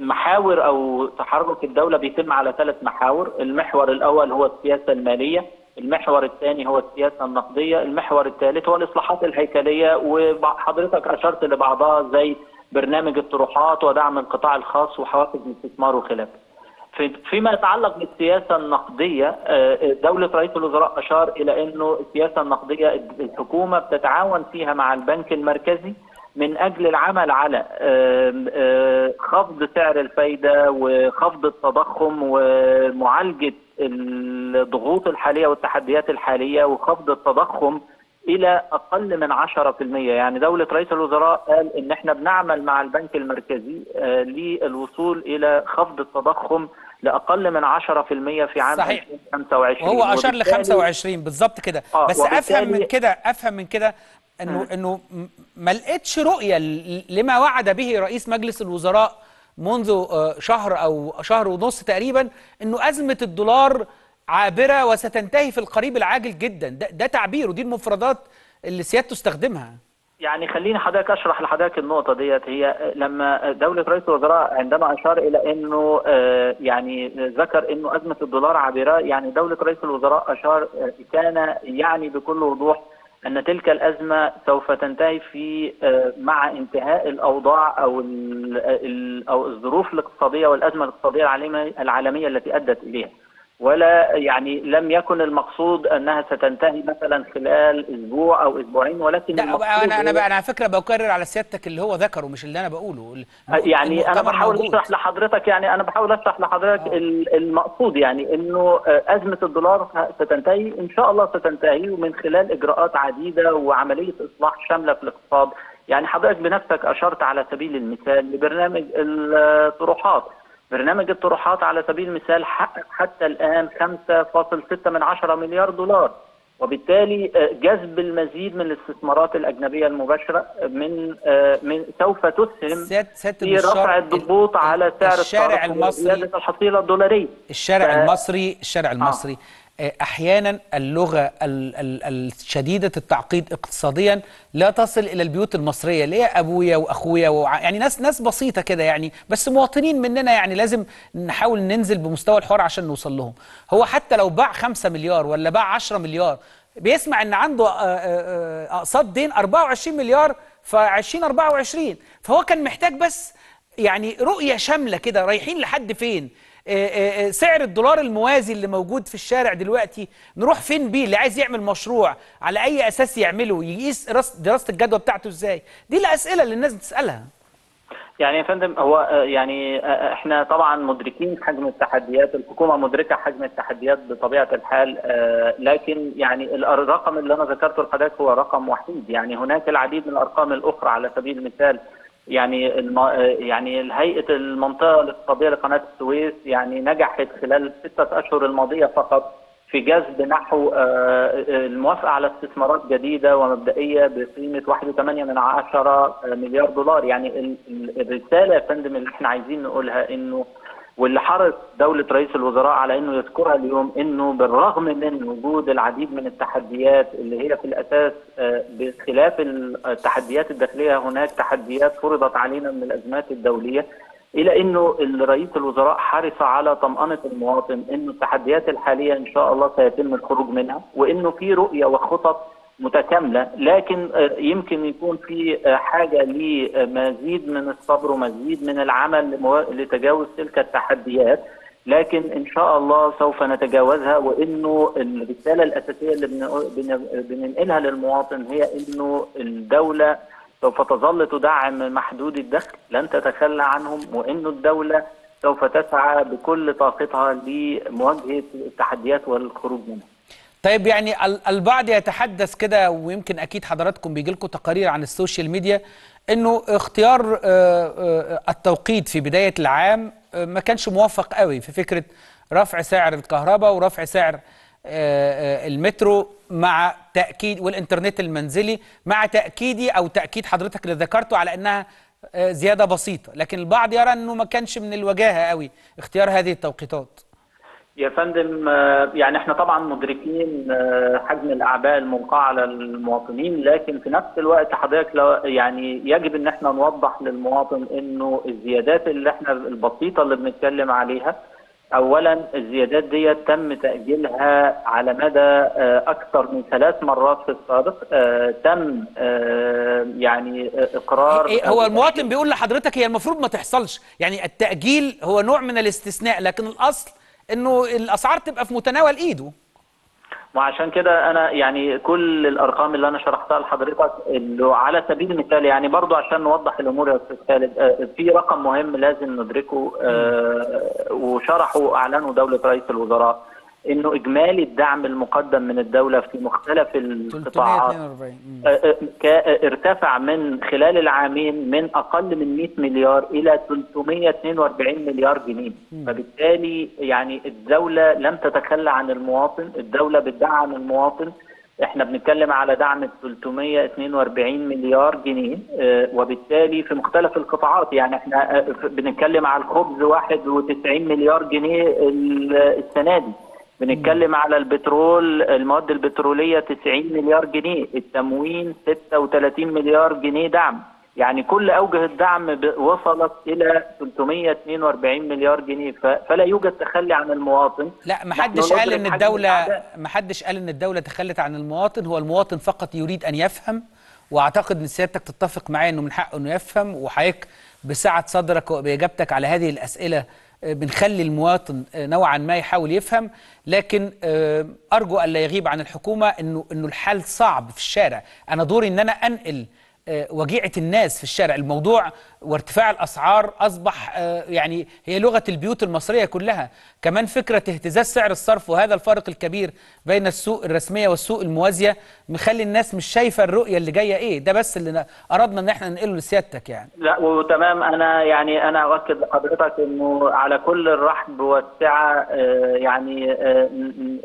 محاور أو تحرك الدولة بيتم على ثلاث محاور، المحور الأول هو السياسة المالية، المحور الثاني هو السياسة النقدية، المحور الثالث هو الإصلاحات الهيكلية وحضرتك أشرت لبعضها زي برنامج الطروحات ودعم القطاع الخاص وحوافز الاستثمار وخلافه. فيما يتعلق بالسياسة النقدية، دولة رئيس الوزراء أشار إلى أنه السياسة النقدية الحكومة بتتعاون فيها مع البنك المركزي من أجل العمل على خفض سعر الفايدة وخفض التضخم ومعالجة الضغوط الحالية والتحديات الحالية وخفض التضخم إلى أقل من 10%. يعني دولة رئيس الوزراء قال إن احنا بنعمل مع البنك المركزي للوصول إلى خفض التضخم لأقل من 10% في عام 2025. وهو أشار ل 25 بالظبط كده. بس أفهم من كده أنه ما لقيتش رؤية لما وعد به رئيس مجلس الوزراء منذ شهر أو شهر ونص تقريبا، أنه أزمة الدولار عابرة وستنتهي في القريب العاجل جدا. ده تعبير ودي المفردات اللي سيادته استخدمها. يعني خليني حضرتك اشرح لحضرتك النقطه ديت. هي لما دوله رئيس الوزراء عندما اشار الى انه يعني ذكر انه ازمه الدولار عابره، يعني دوله رئيس الوزراء اشار كان يعني بكل وضوح ان تلك الازمه سوف تنتهي في مع انتهاء الاوضاع او الظروف الاقتصاديه والازمه الاقتصاديه العالميه التي ادت اليها، ولا يعني لم يكن المقصود انها ستنتهي مثلا خلال اسبوع او اسبوعين، ولكن لا انا على فكره بكرر على سيادتك اللي هو ذكره مش اللي انا بقوله. يعني انا بحاول اشرح لحضرتك المقصود يعني انه ازمه الدولار ستنتهي ان شاء الله، ستنتهي ومن خلال اجراءات عديده وعمليه اصلاح شامله في الاقتصاد. يعني حضرتك بنفسك اشرت على سبيل المثال لبرنامج الطروحات. برنامج الطروحات على سبيل المثال حقق حتى الآن 5.6 مليار دولار، وبالتالي جذب المزيد من الاستثمارات الأجنبية المباشرة من سوف تسهم في رفع الضغوط على سعر الشارع المصري وزيادة الحصيلة الدولارية. الشارع المصري أحيانا اللغة الشديدة التعقيد اقتصاديا لا تصل إلى البيوت المصرية، اللي هي أبويا وأخويا يعني ناس بسيطة كده يعني، بس مواطنين مننا يعني لازم نحاول ننزل بمستوى الحوار عشان نوصل لهم. هو حتى لو باع 5 مليار ولا باع 10 مليار بيسمع إن عنده أقساط دين 24 مليار في 2024، فهو كان محتاج بس يعني رؤية شاملة كده، رايحين لحد فين؟ سعر الدولار الموازي اللي موجود في الشارع دلوقتي نروح فين بيه؟ اللي عايز يعمل مشروع على أي أساس يعمله؟ يقيس دراسة الجدوى بتاعته إزاي؟ دي الأسئلة اللي الناس بتسألها. يعني يا فندم هو يعني احنا طبعا مدركين حجم التحديات، الحكومة مدركة حجم التحديات بطبيعة الحال، لكن يعني الرقم اللي أنا ذكرته لحضرتك هو رقم وحيد. يعني هناك العديد من الأرقام الأخرى. على سبيل المثال يعني هيئة المنطقة الاقتصادية لقناة السويس يعني نجحت خلال ال6 أشهر الماضية فقط في جذب نحو الموافقة على استثمارات جديدة ومبدئية بقيمة 1.8 مليار دولار. يعني الرسالة يا فندم اللي احنا عايزين نقولها انه واللي حرص دولة رئيس الوزراء على انه يذكرها اليوم، انه بالرغم من وجود العديد من التحديات اللي هي في الاساس بخلاف التحديات الداخلية، هناك تحديات فرضت علينا من الازمات الدولية، الى انه رئيس الوزراء حرص على طمأنة المواطن انه التحديات الحالية ان شاء الله سيتم الخروج منها، وانه في رؤية وخطط متكاملة، لكن يمكن يكون في حاجة لمزيد من الصبر ومزيد من العمل لتجاوز تلك التحديات، لكن إن شاء الله سوف نتجاوزها. وإنه الرسالة الأساسية اللي بننقلها للمواطن هي إنه الدولة سوف تظل تدعم محدود الدخل، لن تتخلى عنهم، وإنه الدولة سوف تسعى بكل طاقتها لمواجهة التحديات والخروج منها. طيب، يعني البعض يتحدث كده، ويمكن اكيد حضراتكم بيجي لكم تقارير عن السوشيال ميديا، انه اختيار التوقيت في بدايه العام ما كانش موفق قوي في فكره رفع سعر الكهرباء ورفع سعر المترو مع تاكيد والانترنت المنزلي، مع تاكيدي او تاكيد حضرتك اللي ذكرته على انها زياده بسيطه، لكن البعض يرى انه ما كانش من الوجاهه قوي اختيار هذه التوقيتات. يا فندم، يعني احنا طبعا مدركين حجم الاعباء الموقعه على المواطنين، لكن في نفس الوقت حضرتك يعني يجب ان احنا نوضح للمواطن انه الزيادات اللي احنا البسيطه اللي بنتكلم عليها، اولا الزيادات دي تم تاجيلها على مدى اكثر من 3 مرات في السابق، تم يعني اقرار هو المواطن بيقول لحضرتك هي المفروض ما تحصلش، يعني التاجيل هو نوع من الاستثناء، لكن الاصل انه الاسعار تبقى في متناول ايده. وعشان كده انا يعني كل الارقام اللي انا شرحتها لحضرتك اللي على سبيل المثال، يعني برضو عشان نوضح الامور يا استاذ خالد، في رقم مهم لازم ندركه وشرحه اعلنه دوله رئيس الوزراء، انه اجمالي الدعم المقدم من الدوله في مختلف القطاعات ارتفع من خلال العامين من اقل من 100 مليار الى 342 مليار جنيه، فبالتالي يعني الدوله لم تتخلى عن المواطن، الدوله بتدعم المواطن، احنا بنتكلم على دعم 342 مليار جنيه، وبالتالي في مختلف القطاعات، يعني احنا بنتكلم على الخبز 91 مليار جنيه السنه دي، بنتكلم على البترول المواد البترولية 90 مليار جنيه، التموين 36 مليار جنيه دعم، يعني كل أوجه الدعم وصلت إلى 342 مليار جنيه، فلا يوجد تخلي عن المواطن. لا، محدش قال إن الدولة تخلت عن المواطن، هو المواطن فقط يريد أن يفهم، وأعتقد إن سيادتك تتفق معايا إنه من حقه إنه يفهم، وحضرتك بسعة صدرك وبإجابتك على هذه الأسئلة بنخلي المواطن نوعا ما يحاول يفهم، لكن أرجو ألا يغيب عن الحكومة إنه الحال صعب في الشارع. أنا دوري إن أنا أنقل وجيعة الناس في الشارع، الموضوع وارتفاع الأسعار أصبح يعني هي لغة البيوت المصرية كلها، كمان فكرة اهتزاز سعر الصرف وهذا الفارق الكبير بين السوق الرسمية والسوق الموازية مخلي الناس مش شايفة الرؤية اللي جاية إيه. ده بس اللي أردنا إن احنا ننقله لسيادتك يعني. لا وتمام، أنا أؤكد لحضرتك إنه على كل الرحب والسعة، يعني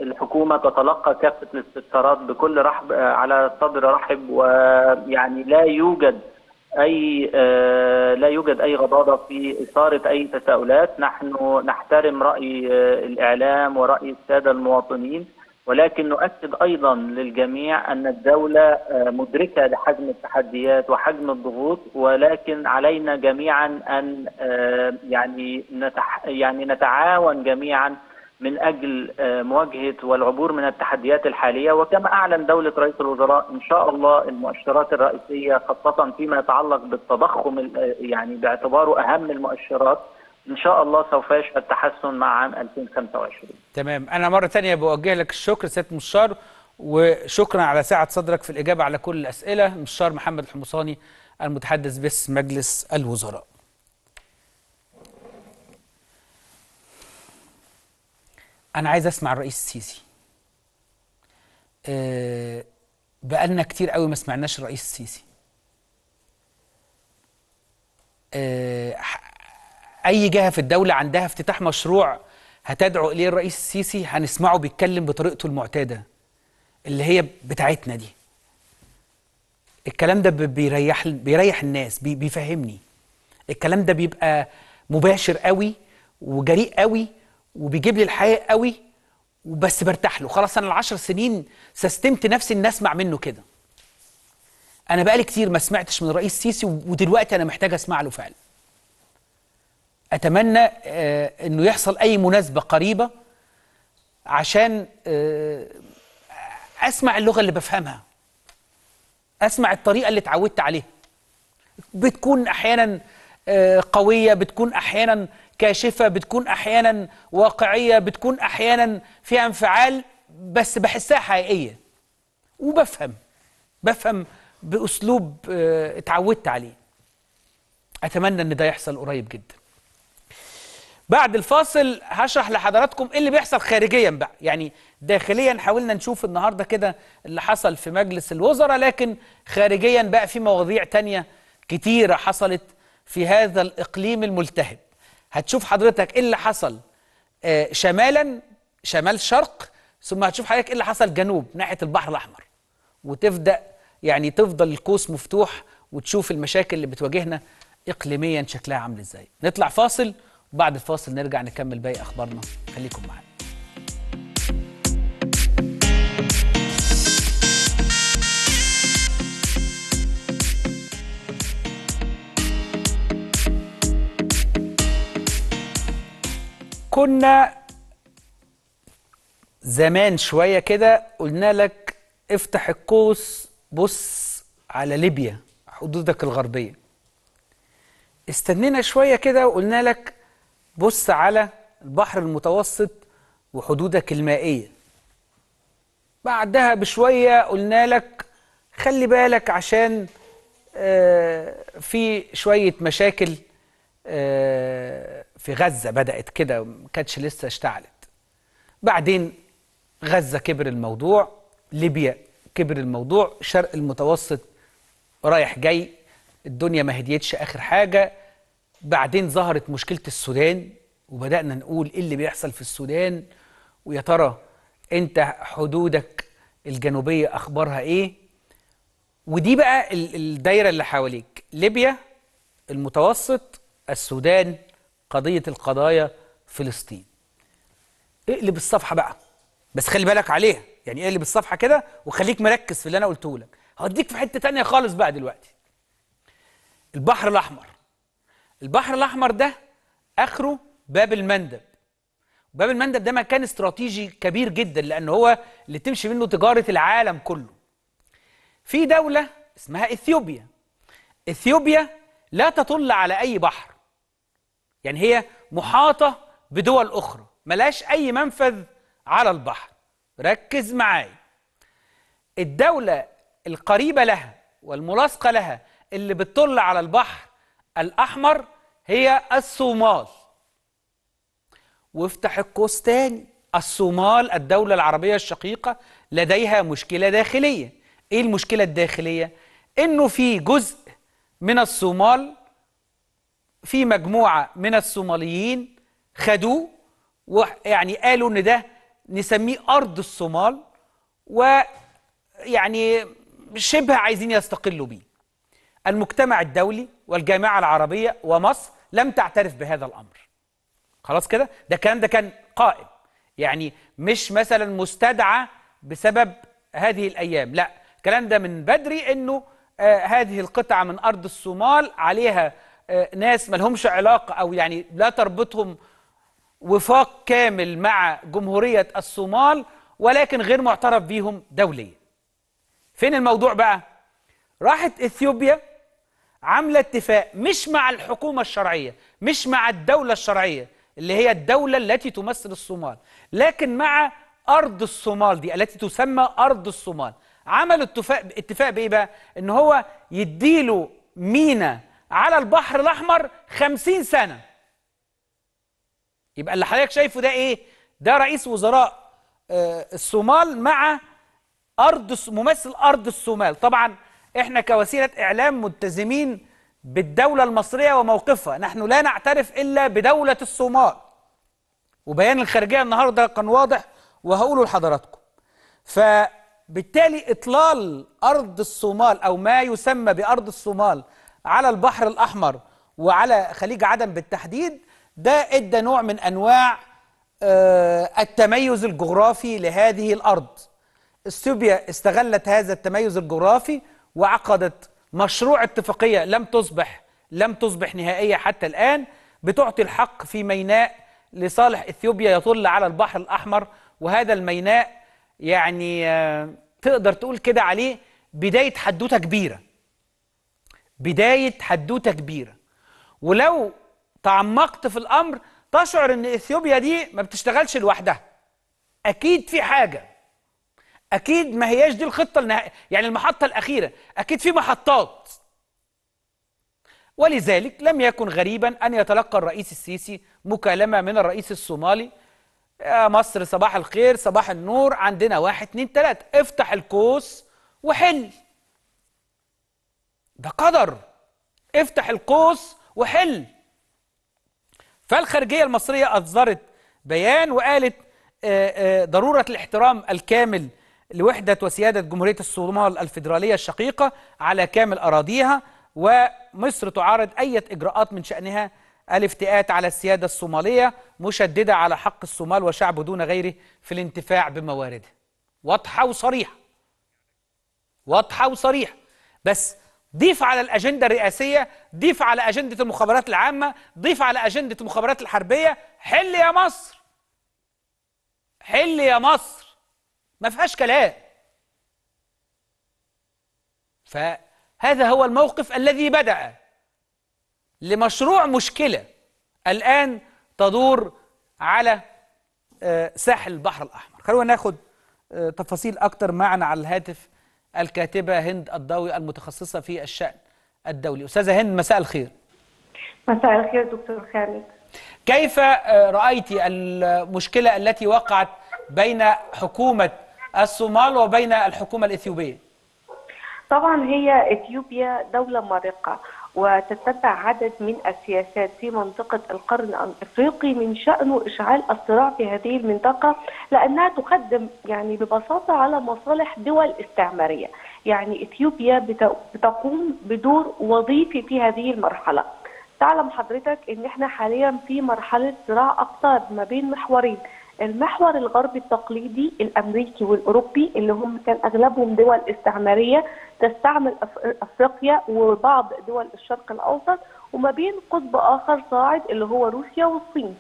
الحكومة تتلقى كافة الاستفسارات بكل رحب على صدر رحب، ويعني لا يوجد أي غضاضة في إثارة أي تساؤلات. نحن نحترم رأي الإعلام ورأي السادة المواطنين، ولكن نؤكد أيضا للجميع أن الدولة مدركة لحجم التحديات وحجم الضغوط، ولكن علينا جميعا أن يعني نتعاون جميعا من أجل مواجهة والعبور من التحديات الحالية. وكما أعلن دولة رئيس الوزراء إن شاء الله المؤشرات الرئيسية، خاصة فيما يتعلق بالتضخم يعني باعتباره أهم المؤشرات، إن شاء الله سوف يشهد تحسن مع عام 2025. تمام، أنا مرة تانية بوجه لك الشكر سيادة المستشار، وشكرا على سعة صدرك في الإجابة على كل الأسئلة. المستشار محمد الحمصاني المتحدث باسم مجلس الوزراء. أنا عايز أسمع الرئيس السيسي. بقالنا كتير قوي ما سمعناش الرئيس السيسي. أي جهة في الدولة عندها افتتاح مشروع هتدعو إليه الرئيس السيسي هنسمعه بيتكلم بطريقته المعتادة اللي هي بتاعتنا دي. الكلام ده بيريح الناس، بيفهمني. الكلام ده بيبقى مباشر قوي وجريء قوي وبيجيب لي الحقيقه قوي، وبس برتاح له. خلاص انا ال10 سنين سستمت نفسي ان اسمع منه كده. انا بقالي كتير ما سمعتش من الرئيس السيسي، ودلوقتي انا محتاج اسمع له فعلا. اتمنى انه يحصل اي مناسبه قريبه عشان اسمع اللغه اللي بفهمها، اسمع الطريقه اللي اتعودت عليها. بتكون احيانا قويه، بتكون احيانا كاشفه، بتكون احيانا واقعيه، بتكون احيانا فيها انفعال، بس بحسها حقيقيه وبفهم باسلوب اتعودت عليه. اتمنى ان ده يحصل قريب جدا. بعد الفاصل هشرح لحضراتكم ايه اللي بيحصل خارجيا بقى، يعني داخليا حاولنا نشوف النهارده كده اللي حصل في مجلس الوزراء، لكن خارجيا بقى في مواضيع تانية كتيره حصلت في هذا الاقليم الملتهب. هتشوف حضرتك ايه اللي حصل شمالا، شمال شرق، ثم هتشوف حضرتك ايه اللي حصل جنوب ناحيه البحر الاحمر، وتبدا يعني تفضل القوس مفتوح وتشوف المشاكل اللي بتواجهنا اقليميا شكلها عامل ازاي. نطلع فاصل، وبعد الفاصل نرجع نكمل باقي اخبارنا، خليكم معانا. كنا زمان شوية كده قلنا لك افتح القوس بص على ليبيا حدودك الغربية، استنينا شوية كده وقلنا لك بص على البحر المتوسط وحدودك المائية، بعدها بشوية قلنا لك خلي بالك عشان في شوية مشاكل في غزة بدأت كده ما كانتش لسه اشتعلت، بعدين غزة كبر الموضوع، ليبيا كبر الموضوع، شرق المتوسط رايح جاي الدنيا ما هديتش آخر حاجة، بعدين ظهرت مشكلة السودان وبدأنا نقول ايه اللي بيحصل في السودان، ويا ترى انت حدودك الجنوبية أخبارها ايه؟ ودي بقى الدايرة اللي حواليك، ليبيا، المتوسط، السودان، قضية القضايا، فلسطين. اقلب الصفحة بقى، بس خلي بالك عليها، يعني اقلب الصفحة كده وخليك مركز في اللي أنا قلته لك. هوديك في حتة تانية خالص بقى دلوقتي. البحر الأحمر. البحر الأحمر ده آخره باب المندب. باب المندب ده مكان استراتيجي كبير جدا، لأن هو اللي تمشي منه تجارة العالم كله. في دولة اسمها اثيوبيا. اثيوبيا لا تطل على أي بحر. يعني هي محاطة بدول أخرى، ملاش أي منفذ على البحر. ركز معايا. الدولة القريبة لها والملاصقة لها اللي بتطل على البحر الأحمر هي الصومال. وافتح القوس تاني، الصومال الدولة العربية الشقيقة لديها مشكلة داخلية. إيه المشكلة الداخلية؟ إنه في جزء من الصومال، في مجموعة من الصوماليين خدوه، ويعني قالوا إن ده نسميه أرض الصومال، ويعني شبه عايزين يستقلوا بيه. المجتمع الدولي والجامعة العربية ومصر لم تعترف بهذا الأمر. خلاص كده؟ ده كان قائم، يعني مش مثلا مستدعى بسبب هذه الأيام، لا، الكلام ده من بدري إنه هذه القطعة من أرض الصومال عليها ناس مالهمش علاقة، أو يعني لا تربطهم وفاق كامل مع جمهورية الصومال، ولكن غير معترف بيهم دوليا. فين الموضوع بقى؟ راحت إثيوبيا عاملة اتفاق مش مع الحكومة الشرعية، مش مع الدولة الشرعية اللي هي الدولة التي تمثل الصومال، لكن مع أرض الصومال دي التي تسمى أرض الصومال. عملوا اتفاق بإيه بقى؟ إن هو يديله مينا على البحر الأحمر 50 سنة. يبقى اللي حضرتك شايفه ده إيه؟ ده رئيس وزراء الصومال مع ممثل أرض الصومال. طبعا إحنا كوسيلة إعلام ملتزمين بالدولة المصرية وموقفها، نحن لا نعترف إلا بدولة الصومال، وبيان الخارجية النهاردة كان واضح وهقوله لحضراتكم. فبالتالي إطلال أرض الصومال أو ما يسمى بأرض الصومال على البحر الأحمر وعلى خليج عدن بالتحديد ده ادى نوع من انواع التميز الجغرافي لهذه الارض. اثيوبيا استغلت هذا التميز الجغرافي وعقدت مشروع اتفاقيه لم تصبح نهائيه حتى الان، بتعطي الحق في ميناء لصالح اثيوبيا يطل على البحر الاحمر، وهذا الميناء يعني تقدر تقول كده عليه بدايه حدوته كبيره. بدايه حدوته كبيره. ولو تعمقت في الامر تشعر ان اثيوبيا دي ما بتشتغلش لوحدها. اكيد في حاجه. اكيد ما هياش دي الخطه النهائيه، يعني المحطه الاخيره، اكيد في محطات. ولذلك لم يكن غريبا ان يتلقى الرئيس السيسي مكالمه من الرئيس الصومالي: يا مصر صباح الخير، صباح النور، عندنا 1 2 3، افتح القوس وحل. ده قدر. افتح القوس وحل. فالخارجيه المصريه اصدرت بيان وقالت ضروره الاحترام الكامل لوحده وسياده جمهوريه الصومال الفيدراليه الشقيقه على كامل اراضيها، ومصر تعارض اي اجراءات من شانها الافتئات على السياده الصوماليه، مشدده على حق الصومال وشعبه دون غيره في الانتفاع بموارده. واضحه وصريحه. واضحه وصريحه. بس ضيف على الأجندة الرئاسية، ضيف على أجندة المخابرات العامة، ضيف على أجندة المخابرات الحربية، حل يا مصر. حل يا مصر. ما فيهاش كلام. فهذا هو الموقف الذي بدأ لمشروع مشكلة الآن تدور على ساحل البحر الأحمر. خلونا ناخد تفاصيل أكتر معنا على الهاتف الكاتبة هند الضوي المتخصصة في الشأن الدولي. أستاذة هند، مساء الخير. مساء الخير دكتور خالد. كيف رأيت المشكلة التي وقعت بين حكومة الصومال وبين الحكومة الإثيوبية؟ طبعا هي إثيوبيا دولة مرقة وتتبع عدد من السياسات في منطقة القرن الأفريقي من شأنه إشعال الصراع في هذه المنطقة، لأنها تخدم يعني ببساطة على مصالح دول استعمارية. يعني إثيوبيا بتقوم بدور وظيفي في هذه المرحلة. تعلم حضرتك إن احنا حاليا في مرحلة صراع أقطاب ما بين محورين: المحور الغربي التقليدي الامريكي والاوروبي اللي هم كان اغلبهم دول استعماريه تستعمل افريقيا وبعض دول الشرق الاوسط، وما بين قطب اخر صاعد اللي هو روسيا والصين.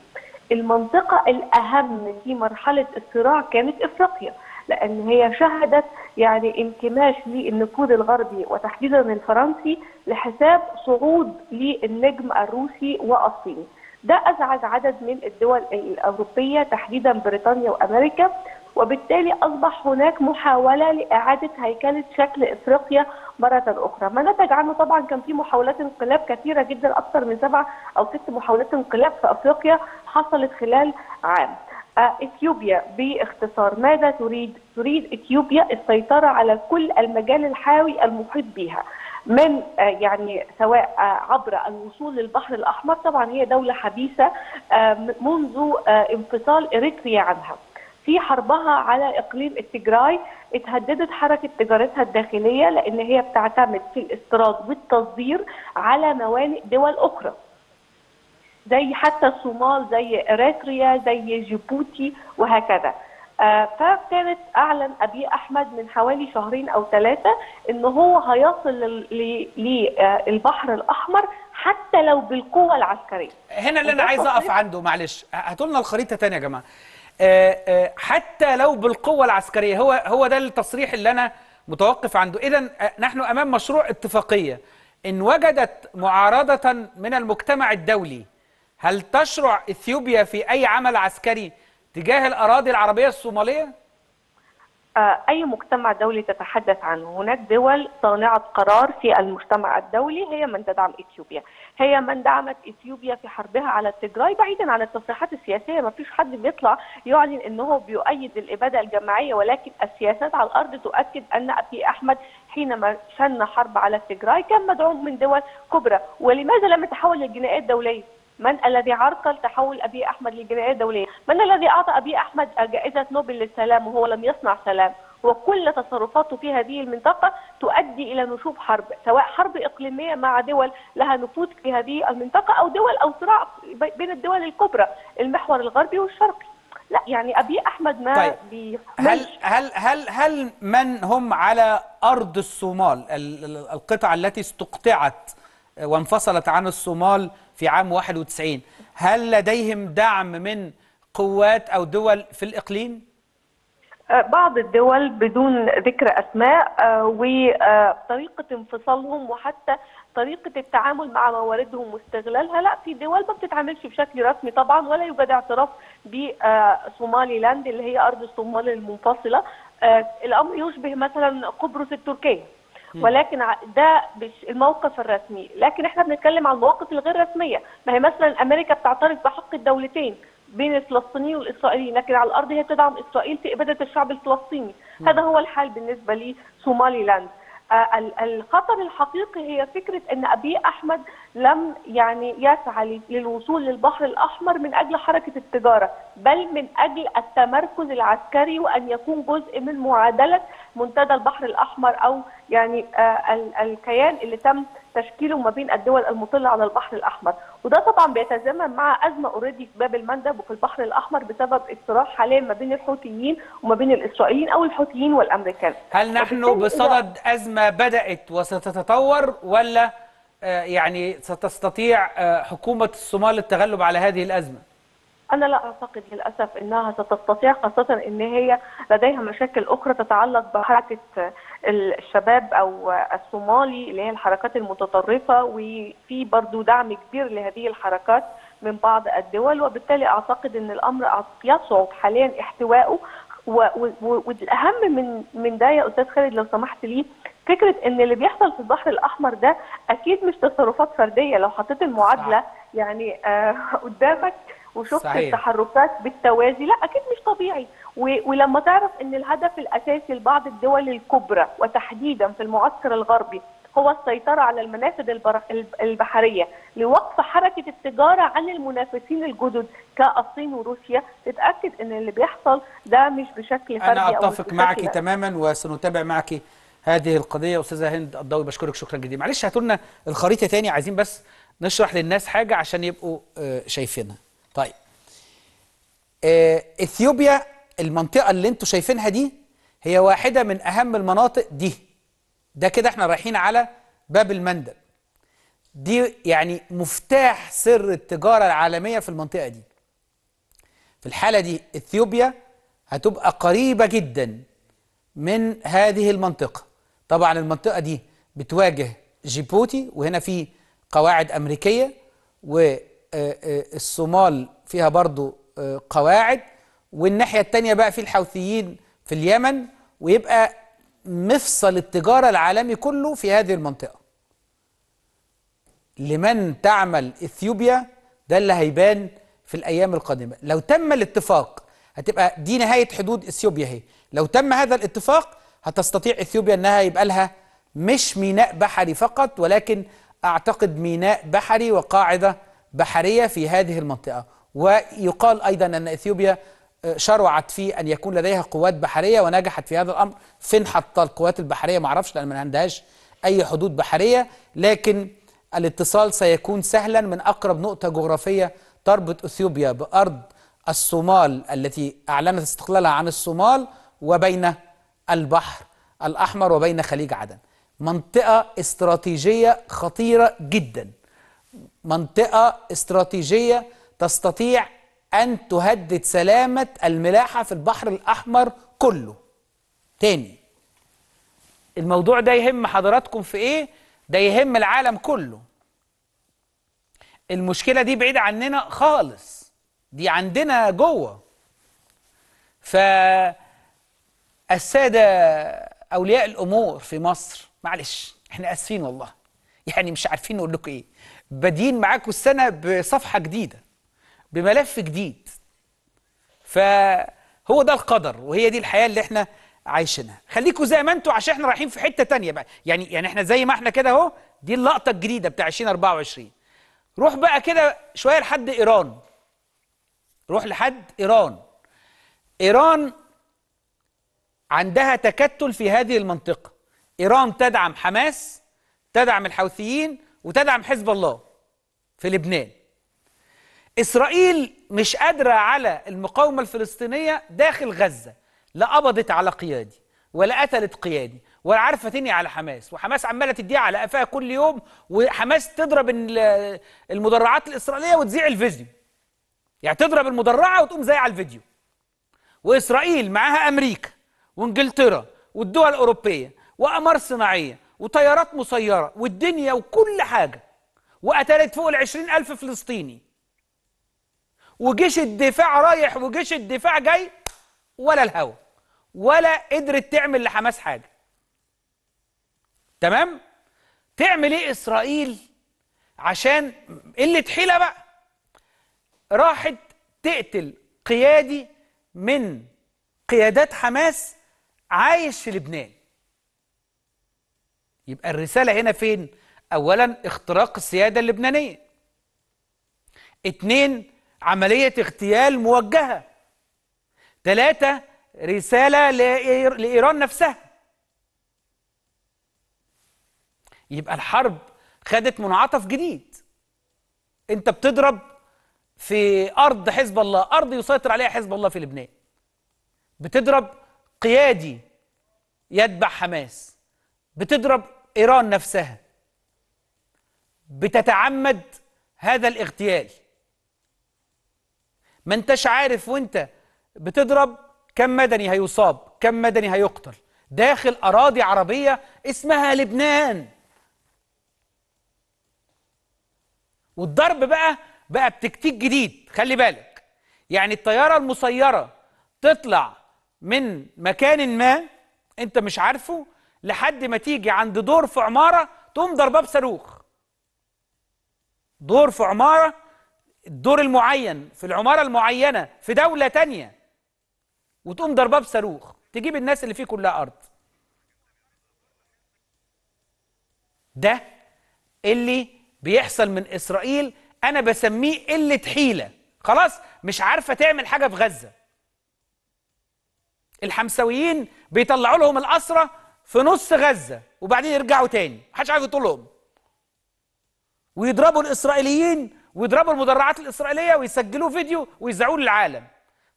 المنطقه الاهم في مرحله الصراع كانت افريقيا، لان هي شهدت يعني انكماش للنفوذ الغربي وتحديدا الفرنسي لحساب صعود للنجم الروسي والصيني. ده أزعج عدد من الدول الأوروبية تحديدا بريطانيا وأمريكا، وبالتالي أصبح هناك محاولة لإعادة هيكلة شكل إفريقيا مرة أخرى. ما نتج عنه طبعا كان في محاولات انقلاب كثيرة جدا، أكثر من 7 أو 6 محاولات انقلاب في أفريقيا حصلت خلال عام. إثيوبيا باختصار ماذا تريد؟ تريد إثيوبيا السيطرة على كل المجال الحاوي المحيط بها، من يعني سواء عبر الوصول للبحر الأحمر. طبعا هي دولة حبيسة منذ انفصال إريتريا عنها. في حربها على إقليم التجراي اتهددت حركة تجارتها الداخلية، لأن هي بتعتمد في الاستيراد والتصدير على موانئ دول أخرى زي حتى الصومال، زي إريتريا، زي جيبوتي وهكذا. فكانت أعلن أبي أحمد من حوالي 2 أو 3 إن هو هيصل للبحر الأحمر حتى لو بالقوة العسكرية. هنا اللي أنا عايز أقف عنده، معلش هاتوا لنا الخريطة تانية يا جماعة. حتى لو بالقوة العسكرية، هو ده التصريح اللي أنا متوقف عنده. إذن نحن أمام مشروع اتفاقية إن وجدت معارضة من المجتمع الدولي، هل تشرع إثيوبيا في أي عمل عسكري تجاه الأراضي العربية الصومالية؟ أي مجتمع دولي تتحدث عنه. هناك دول صانعة قرار في المجتمع الدولي هي من تدعم إثيوبيا، هي من دعمت إثيوبيا في حربها على التجراي. بعيدا عن التصريحات السياسية، ما فيش حد بيطلع يعلن أنه بيؤيد الإبادة الجماعية، ولكن السياسات على الأرض تؤكد أن أبي أحمد حينما شن حرب على التجراي كان مدعوم من دول كبرى. ولماذا لم يتحول للجنائية الدولية؟ من الذي عرقل تحول أبي أحمد للجنائية الدولية؟ من الذي أعطى أبي أحمد جائزة نوبل للسلام وهو لم يصنع سلام؟ وكل تصرفاته في هذه المنطقة تؤدي إلى نشوب حرب، سواء حرب إقليمية مع دول لها نفوذ في هذه المنطقة أو دول أو صراع بين الدول الكبرى المحور الغربي والشرقي. لا يعني أبي أحمد ما طيب. هل من هم على أرض الصومال، القطعة التي استقطعت وانفصلت عن الصومال في عام 91، هل لديهم دعم من قوات أو دول في الإقليم؟ بعض الدول بدون ذكر أسماء، وطريقة انفصالهم وحتى طريقة التعامل مع مواردهم واستغلالها، لا في دول ما بتتعاملش بشكل رسمي طبعا، ولا يوجد اعتراف بصومالي لاند اللي هي أرض الصومال المنفصلة. الأمر يشبه مثلا قبرص التركية، ولكن ده الموقف الرسمي، لكن احنا بنتكلم عن المواقف الغير رسمية. ما هي مثلا أمريكا بتعترف بحق الدولتين بين الفلسطينيين والإسرائيليين، لكن على الأرض هي تدعم إسرائيل في إبادة الشعب الفلسطيني. هذا هو الحال بالنسبة لصومالي لاند. الخطر الحقيقي هي فكرة أن أبي أحمد لم يعني يسعى للوصول للبحر الأحمر من أجل حركة التجارة، بل من أجل التمركز العسكري وأن يكون جزء من معادلة منتدى البحر الأحمر، أو يعني الكيان اللي تم تشكيله ما بين الدول المطلة على البحر الأحمر. وده طبعا بيتزامن مع أزمة اوريدي في باب المندب وفي البحر الأحمر بسبب الصراع حاليا ما بين الحوثيين وما بين الإسرائيليين أو الحوثيين والأمريكان. هل نحن بصدد أزمة بدأت وستتطور، ولا يعني ستستطيع حكومة الصومال التغلب على هذه الأزمة؟ أنا لا أعتقد للأسف أنها ستستطيع، خاصة أن هي لديها مشاكل أخرى تتعلق بحركة الشباب أو الصومالي اللي هي الحركات المتطرفة، وفي برضو دعم كبير لهذه الحركات من بعض الدول، وبالتالي أعتقد أن الأمر يصعب حاليا احتوائه. والأهم من ده يا أستاذ خالد لو سمحت لي، فكرة أن اللي بيحصل في البحر الأحمر ده أكيد مش تصرفات فردية. لو حطيت المعادلة يعني قدامك وشفت التحركات بالتوازي، لا اكيد مش طبيعي. ولما تعرف ان الهدف الاساسي لبعض الدول الكبرى وتحديدا في المعسكر الغربي هو السيطره على المنافذ البحريه لوقف حركه التجاره عن المنافسين الجدد كالصين وروسيا، تتاكد ان اللي بيحصل ده مش بشكل فردي. انا اتفق معك تماما، وسنتابع معك هذه القضيه استاذه هند الضوي، بشكرك شكرا جدا. معلش هاتوا لنا الخريطه تاني، عايزين بس نشرح للناس حاجه عشان يبقوا شايفينها. طيب اثيوبيا المنطقة اللي انتوا شايفينها دي هي واحدة من اهم المناطق دي، ده كده احنا رايحين على باب المندب، دي يعني مفتاح سر التجارة العالمية في المنطقة دي. في الحالة دي اثيوبيا هتبقى قريبة جدا من هذه المنطقة. طبعا المنطقة دي بتواجه جيبوتي، وهنا في قواعد امريكية، و الصومال فيها برضو قواعد، والناحية التانية بقى في الحوثيين في اليمن، ويبقى مفصل التجارة العالمي كله في هذه المنطقة. لمن تعمل إثيوبيا ده اللي هيبان في الأيام القادمة. لو تم الاتفاق هتبقى دي نهاية حدود إثيوبيا هي. لو تم هذا الاتفاق هتستطيع إثيوبيا أنها يبقى لها مش ميناء بحري فقط، ولكن أعتقد ميناء بحري وقاعدة بحرية في هذه المنطقة. ويقال أيضا أن إثيوبيا شرعت في أن يكون لديها قوات بحرية ونجحت في هذا الأمر. فين حط القوات البحرية معرفش، لأن ما عندهاش أي حدود بحرية، لكن الاتصال سيكون سهلا من أقرب نقطة جغرافية تربط إثيوبيا بأرض الصومال التي أعلنت استقلالها عن الصومال، وبين البحر الأحمر وبين خليج عدن. منطقة استراتيجية خطيرة جدا، منطقة استراتيجية تستطيع أن تهدد سلامة الملاحة في البحر الأحمر كله. تاني، الموضوع ده يهم حضراتكم في إيه؟ ده يهم العالم كله. المشكلة دي بعيدة عننا خالص، دي عندنا جوه. فالسادة أولياء الأمور في مصر، معلش إحنا آسفين والله، يعني مش عارفين نقول لكم إيه. بادئين معاكم السنة بصفحة جديدة، بملف جديد، فهو ده القدر وهي دي الحياة اللي احنا عايشينها. خليكوا زي ما انتوا عشان احنا رايحين في حتة تانية بقى. يعني احنا زي ما احنا كده اهو، دي اللقطة الجديدة بتاع 2024. روح بقى كده شوية لحد إيران، روح لحد إيران. إيران عندها تكتل في هذه المنطقة. إيران تدعم حماس، تدعم الحوثيين، وتدعم حزب الله في لبنان. إسرائيل مش قادرة على المقاومة الفلسطينية داخل غزة، لا قبضت على قيادي ولا قتلت قيادي ولا عارفة تني على حماس، وحماس عمالة تديها على قفاها كل يوم، وحماس تضرب المدرعات الإسرائيلية وتذيع الفيديو، يعني تضرب المدرعة وتقوم زي على الفيديو. وإسرائيل معاها أمريكا وإنجلترا والدول الأوروبية وأقمار صناعية وطيارات مسيرة والدنيا وكل حاجة، وقتلت فوق 20,000 فلسطيني، وجيش الدفاع رايح وجيش الدفاع جاي، ولا الهوا ولا قدرت تعمل لحماس حاجة. تمام؟ تعمل ايه إسرائيل عشان قلة حيلة بقى؟ راحت تقتل قيادي من قيادات حماس عايش في لبنان. يبقى الرسالة هنا فين؟ أولا اختراق السيادة اللبنانية، 2 عملية اغتيال موجهة، 3 رسالة لإيران نفسها. يبقى الحرب خدت منعطف جديد، انت بتضرب في أرض حزب الله، أرض يسيطر عليها حزب الله في لبنان، بتضرب قيادي يتبع حماس، بتضرب إيران نفسها، بتتعمد هذا الاغتيال. ما انتش عارف وانت بتضرب كم مدني هيصاب، كم مدني هيقتل داخل أراضي عربية اسمها لبنان. والضرب بقى بتكتيك جديد، خلي بالك، يعني الطيارة المسيرة تطلع من مكان ما انت مش عارفه لحد ما تيجي عند دور في عمارة تقوم ضربها بصاروخ. دور في عمارة، الدور المعين في العمارة المعينة في دولة تانية، وتقوم ضربها بصاروخ تجيب الناس اللي فيه كلها أرض. ده اللي بيحصل من إسرائيل، أنا بسميه قلة حيلة. خلاص مش عارفة تعمل حاجة في غزة، الحمساويين بيطلعوا لهم الأسرة في نص غزة وبعدين يرجعوا تاني، محدش عارف يطولهم، ويضربوا الإسرائيليين ويضربوا المدرعات الإسرائيلية ويسجلوه فيديو ويذاعوه للعالم.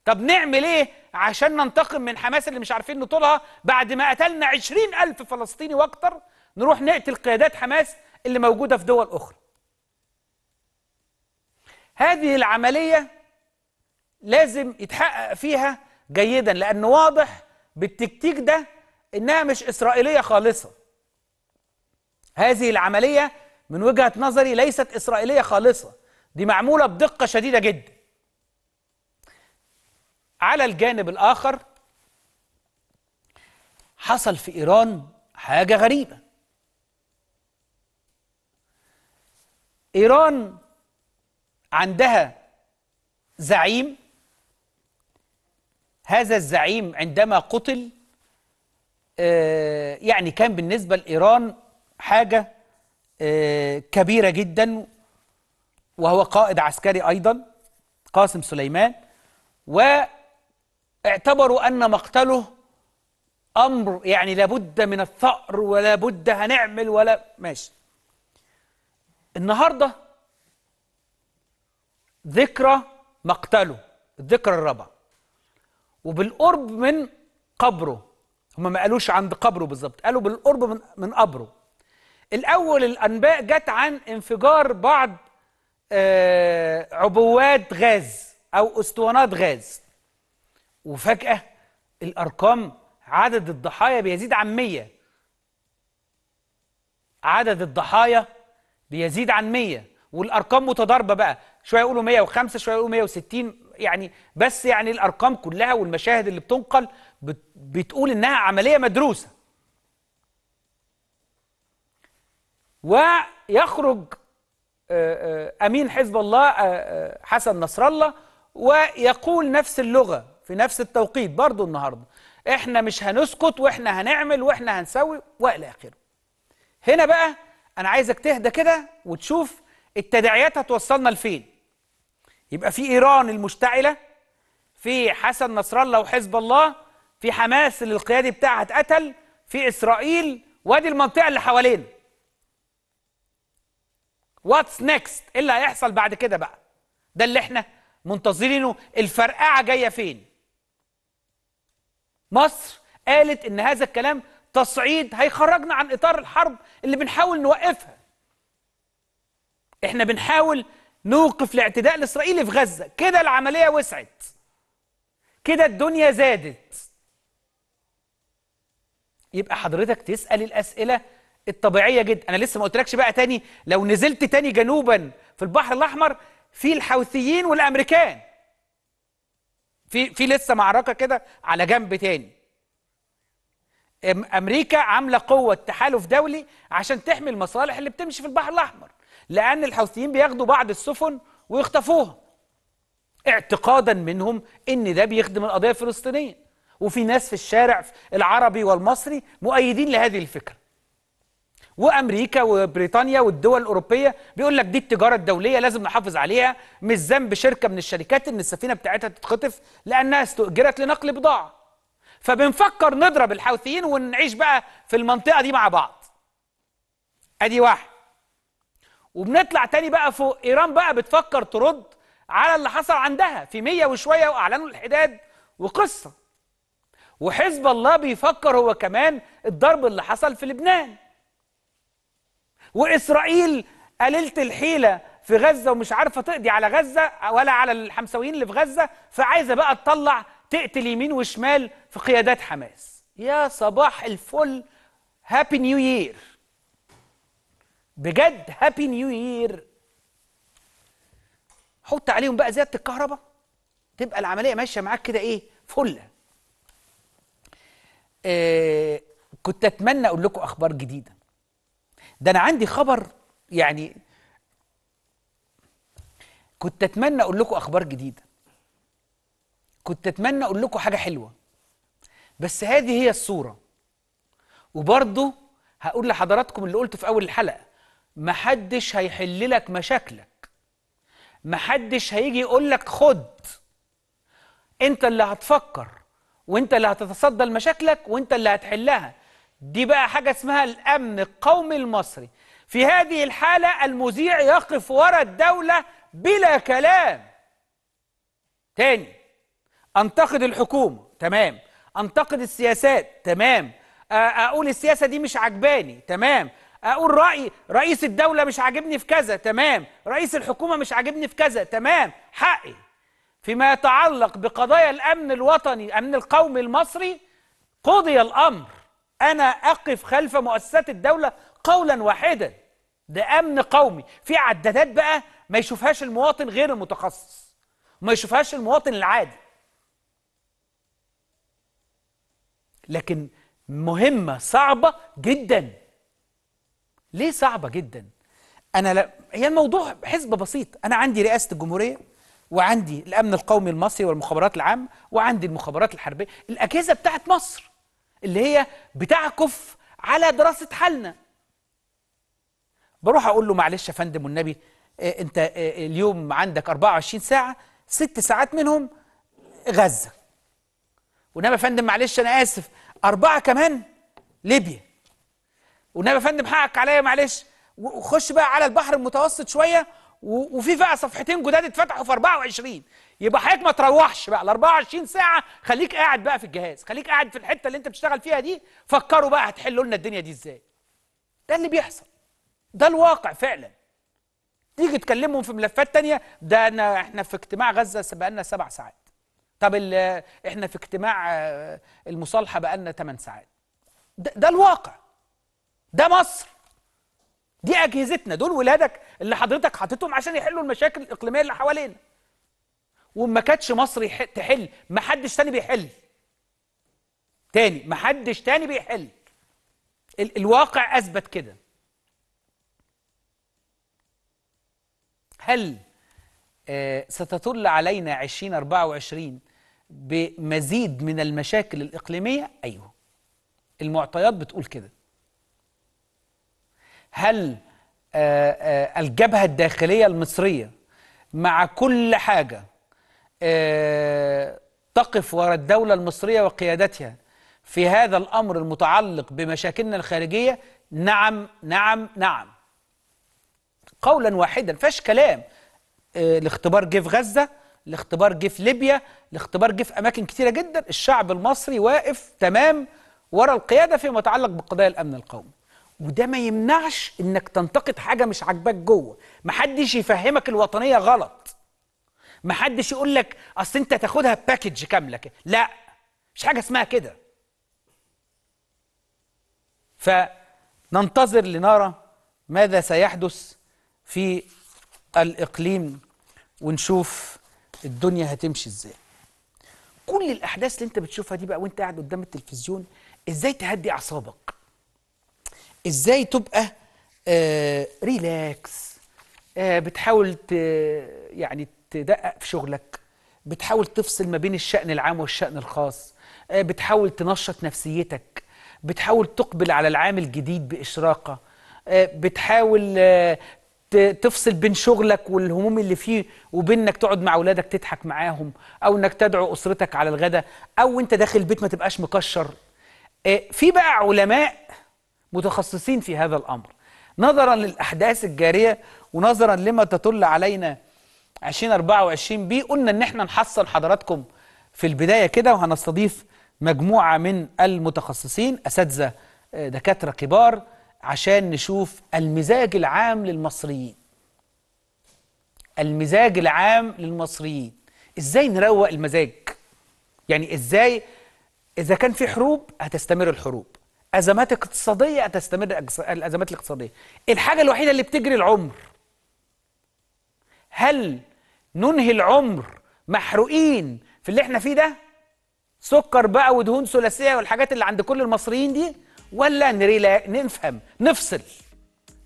طب نعمل ايه عشان ننتقم من حماس اللي مش عارفين نطولها؟ بعد ما قتلنا 20,000 فلسطيني واكتر، نروح نقتل قيادات حماس اللي موجودة في دول أخرى. هذه العملية لازم يتحقق فيها جيدا، لأنه واضح بالتكتيك ده إنها مش إسرائيلية خالصة. هذه العملية من وجهة نظري ليست إسرائيلية خالصة، دي معمولة بدقة شديدة جدا. على الجانب الآخر حصل في إيران حاجة غريبة. إيران عندها زعيم، هذا الزعيم عندما قتل يعني كان بالنسبة لإيران حاجة كبيرة جدا، وهو قائد عسكري أيضا، قاسم سليمان، واعتبروا أن مقتله أمر يعني لابد من الثأر ولا بد هنعمل ولا ماشي. النهاردة ذكرى مقتله، الذكرى الرابعة، وبالقرب من قبره، هم ما قالوش عند قبره بالظبط، قالوا بالقرب من قبره. الأول الأنباء جت عن انفجار بعض عبوات غاز أو أسطوانات غاز، وفجأة الأرقام، عدد الضحايا بيزيد عن 100، عدد الضحايا بيزيد عن 100، والأرقام متضاربة بقى، شوية يقولوا 105، شوية يقولوا 160، يعني بس يعني الأرقام كلها والمشاهد اللي بتنقل بتقول إنها عملية مدروسة. ويخرج أمين حزب الله حسن نصر الله ويقول نفس اللغة في نفس التوقيت برضو النهاردة، إحنا مش هنسكت وإحنا هنعمل وإحنا هنسوي وإلى آخره. هنا بقى أنا عايزك تهدى كده وتشوف التداعيات هتوصلنا لفين. يبقى في إيران المشتعلة، في حسن نصر الله وحزب الله، في حماس اللي القيادي بتاعها اتقتل، في اسرائيل، وادي المنطقه اللي حوالينا. واتس نيكست؟ ايه اللي هيحصل بعد كده بقى؟ ده اللي احنا منتظرينه. الفرقعه جايه فين؟ مصر قالت ان هذا الكلام تصعيد هيخرجنا عن اطار الحرب اللي بنحاول نوقفها. احنا بنحاول نوقف الاعتداء الاسرائيلي في غزه، كده العمليه وسعت، كده الدنيا زادت. يبقى حضرتك تسأل الأسئلة الطبيعية جدا. أنا لسه ما قلتلكش بقى تاني، لو نزلت تاني جنوبا في البحر الأحمر في الحوثيين والأمريكان، في لسه معركة كده على جنب تاني. أمريكا عاملة قوة تحالف دولي عشان تحمي المصالح اللي بتمشي في البحر الأحمر، لأن الحوثيين بياخدوا بعض السفن ويخطفوها، اعتقادا منهم ان ده بيخدم القضيه الفلسطينيه. وفي ناس في الشارع العربي والمصري مؤيدين لهذه الفكره. وامريكا وبريطانيا والدول الاوروبيه بيقول لك دي التجاره الدوليه لازم نحافظ عليها، مش ذنب شركه من الشركات ان السفينه بتاعتها تتخطف لانها استؤجرت لنقل بضاعه. فبنفكر نضرب الحوثيين ونعيش بقى في المنطقه دي مع بعض. ادي واحد. وبنطلع تاني بقى فوق، ايران بقى بتفكر ترد على اللي حصل عندها في 100 وشوية، وأعلنوا الحداد وقصة. وحزب الله بيفكر هو كمان الضرب اللي حصل في لبنان. وإسرائيل قللت الحيلة في غزة ومش عارفة تقضي على غزة ولا على الحمساويين اللي في غزة، فعايزة بقى تطلع تقتل يمين وشمال في قيادات حماس. يا صباح الفل، هابي نيو يير بجد، هابي نيو يير. حط عليهم بقى زياده الكهرباء تبقى العمليه ماشيه معاك كده ايه فله. كنت اتمنى اقول لكم اخبار جديده. ده انا عندي خبر، يعني كنت اتمنى اقول لكم اخبار جديده، كنت اتمنى اقول لكم حاجه حلوه، بس هذه هي الصوره. وبرضه هقول لحضراتكم اللي قلته في اول الحلقه، محدش هيحل لك مشاكلك، محدش هيجي يقول لك خد، انت اللي هتفكر وانت اللي هتتصدى لمشاكلك وانت اللي هتحلها. دي بقى حاجه اسمها الامن القومي المصري. في هذه الحاله المذيع يقف ورا الدوله بلا كلام. تاني، انتقد الحكومه، تمام، انتقد السياسات، تمام، اقول السياسه دي مش عجباني، تمام، اقول رايي، رئيس الدوله مش عاجبني في كذا، تمام، رئيس الحكومه مش عاجبني في كذا، تمام، حقي. فيما يتعلق بقضايا الامن الوطني، الامن القومي المصري، قضي الامر، انا اقف خلف مؤسسات الدوله قولا واحدا. ده امن قومي. في عدادات بقى ما يشوفهاش المواطن غير المتخصص، ما يشوفهاش المواطن العادي، لكن مهمه صعبه جدا. ليه صعبة جدا؟ هي الموضوع حزب بسيط. أنا عندي رئاسة الجمهورية، وعندي الأمن القومي المصري والمخابرات العامة، وعندي المخابرات الحربية، الأجهزة بتاعت مصر اللي هي بتعكف على دراسة حالنا. بروح أقول له معلش يا فندم والنبي، أنت اليوم عندك 24 ساعة، 6 ساعات منهم غزة، والنبي يا فندم معلش أنا آسف 4 كمان ليبيا، والنبي يا فندم حقك عليا معلش، وخش بقى على البحر المتوسط شويه، وفي بقى صفحتين جداد اتفتحوا في 24. يبقى حضرتك ما تروحش بقى ال 24 ساعه، خليك قاعد بقى في الجهاز، خليك قاعد في الحته اللي انت بتشتغل فيها دي. فكروا بقى هتحلوا لنا الدنيا دي ازاي. ده اللي بيحصل، ده الواقع فعلا. تيجي تكلمهم في ملفات ثانيه، ده احنا في اجتماع غزه بقى لنا 7 ساعات. طب احنا في اجتماع المصالحه بقى لنا 8 ساعات. ده الواقع، ده مصر، دي اجهزتنا، دول ولادك اللي حضرتك حاططهم عشان يحلوا المشاكل الاقليميه اللي حوالينا. وما كانتش مصر تحل، ما حدش تاني بيحل. تاني، ما حدش تاني بيحل. الواقع اثبت كده. هل ستطل علينا 2024 بمزيد من المشاكل الاقليميه؟ ايوه، المعطيات بتقول كده. هل الجبهة الداخلية المصرية مع كل حاجة تقف وراء الدولة المصرية وقيادتها في هذا الأمر المتعلق بمشاكلنا الخارجية؟ نعم نعم نعم، قولا واحدا، فاش كلام. الاختبار جه في غزة، الاختبار جه في ليبيا، الاختبار جه في أماكن كتيرة جدا. الشعب المصري واقف تمام ورا القيادة فيما يتعلق بقضايا الأمن القومي، وده ما يمنعش إنك تنتقد حاجة مش عاجباك جوه. محدش يفهمك الوطنية غلط، محدش يقول لك أصل أنت تاخدها باكج كاملة كده، لا، مش حاجة اسمها كده. فننتظر لنرى ماذا سيحدث في الإقليم ونشوف الدنيا هتمشي إزاي. كل الأحداث اللي أنت بتشوفها دي بقى وأنت قاعد قدام التلفزيون، إزاي تهدي أعصابك؟ إزاي تبقى ريلاكس، بتحاول يعني تدقق في شغلك، بتحاول تفصل ما بين الشأن العام والشأن الخاص، بتحاول تنشط نفسيتك، بتحاول تقبل على العام الجديد بإشراقة، بتحاول تفصل بين شغلك والهموم اللي فيه وبين انك تقعد مع اولادك تضحك معاهم، او انك تدعو اسرتك على الغداء، او انت داخل البيت ما تبقاش مكشر. في بقى علماء متخصصين في هذا الامر، نظرا للاحداث الجاريه ونظرا لما تطل علينا 2024 بيه، قلنا ان احنا نحصل حضراتكم في البدايه كده، وهنستضيف مجموعه من المتخصصين، اساتذه دكاتره كبار، عشان نشوف المزاج العام للمصريين. المزاج العام للمصريين، ازاي نروق المزاج؟ يعني ازاي اذا كان في حروب هتستمر الحروب، ازمات اقتصاديه هتستمر الازمات الاقتصاديه، الحاجه الوحيده اللي بتجري العمر. هل ننهي العمر محروقين في اللي احنا فيه ده؟ سكر بقى ودهون ثلاثيه والحاجات اللي عند كل المصريين دي، ولا نفهم نفصل؟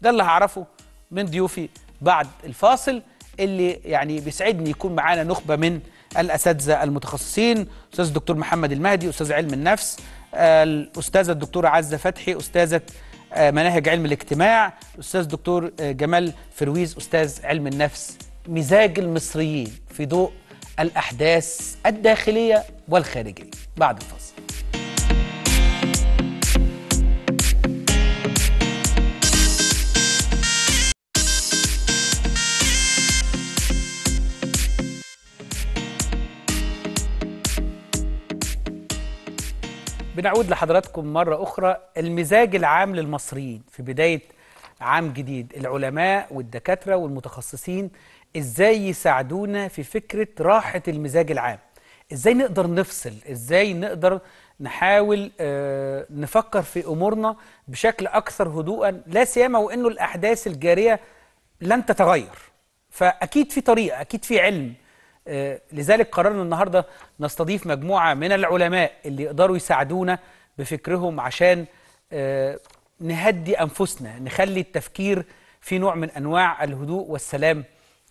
ده اللي هعرفه من ضيوفي بعد الفاصل، اللي يعني بيسعدني يكون معانا نخبه من الاساتذه المتخصصين، استاذ الدكتور محمد المهدي استاذ علم النفس، الاستاذه الدكتوره عزة فتحي استاذه مناهج علم الاجتماع، الاستاذ الدكتور جمال فرويز استاذ علم النفس. مزاج المصريين في ضوء الاحداث الداخليه والخارجيه بعد الفاصل. بنعود لحضراتكم مرة أخرى. المزاج العام للمصريين في بداية عام جديد، العلماء والدكاترة والمتخصصين إزاي يساعدونا في فكرة راحة المزاج العام، إزاي نقدر نفصل، إزاي نقدر نحاول نفكر في أمورنا بشكل أكثر هدوءا، لا سيما وإنه الأحداث الجارية لن تتغير، فأكيد في طريقة، أكيد في علم. لذلك قررنا النهارده نستضيف مجموعة من العلماء اللي يقدروا يساعدونا بفكرهم عشان نهدي أنفسنا، نخلي التفكير في نوع من أنواع الهدوء والسلام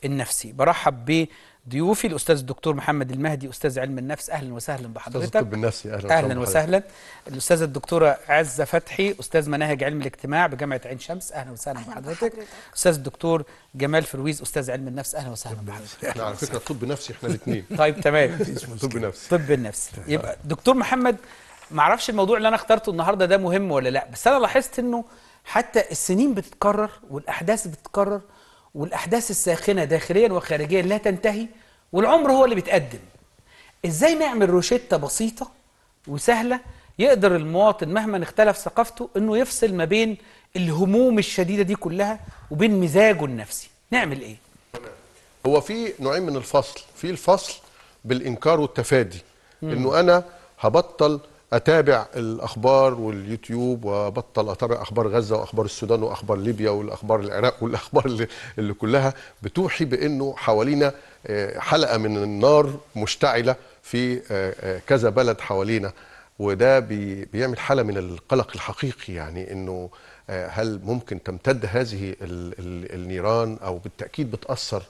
النفسي. برحب بضيوفي الأستاذ الدكتور محمد المهدي أستاذ علم النفس، أهلا وسهلا بحضرتك. أستاذ الطب النفسي، أهلا وسهلا. الأستاذة الدكتورة عزة فتحي أستاذ مناهج علم الاجتماع بجامعة عين شمس، أهلا وسهلا بحضرتك. أستاذ الدكتور جمال فرويز أستاذ علم النفس، أهلا وسهلا بحضرتك. إحنا على فكرة طب نفسي إحنا الاثنين. طيب تمام. طب نفسي. طب النفسي. يبقى دكتور محمد، معرفش الموضوع اللي أنا اخترته النهاردة ده مهم ولا لأ، بس أنا لاحظت إنه حتى السنين بتتكرر والأحداث بتتكرر، والأحداث الساخنة داخليا وخارجيا لا تنتهي، والعمر هو اللي بيتقدم. إزاي نعمل روشتة بسيطة وسهلة يقدر المواطن مهما اختلف ثقافته إنه يفصل ما بين الهموم الشديدة دي كلها وبين مزاجه النفسي؟ نعمل إيه؟ هو في نوعين من الفصل، في الفصل بالإنكار والتفادي، إنه أنا هبطل أتابع الأخبار واليوتيوب، وبطل أتابع أخبار غزة وأخبار السودان وأخبار ليبيا والأخبار العراق والأخبار اللي كلها بتوحي بأنه حوالينا حلقة من النار مشتعلة في كذا بلد حوالينا، وده بيعمل حالة من القلق الحقيقي، يعني أنه هل ممكن تمتد هذه النيران، أو بالتأكيد بتأثر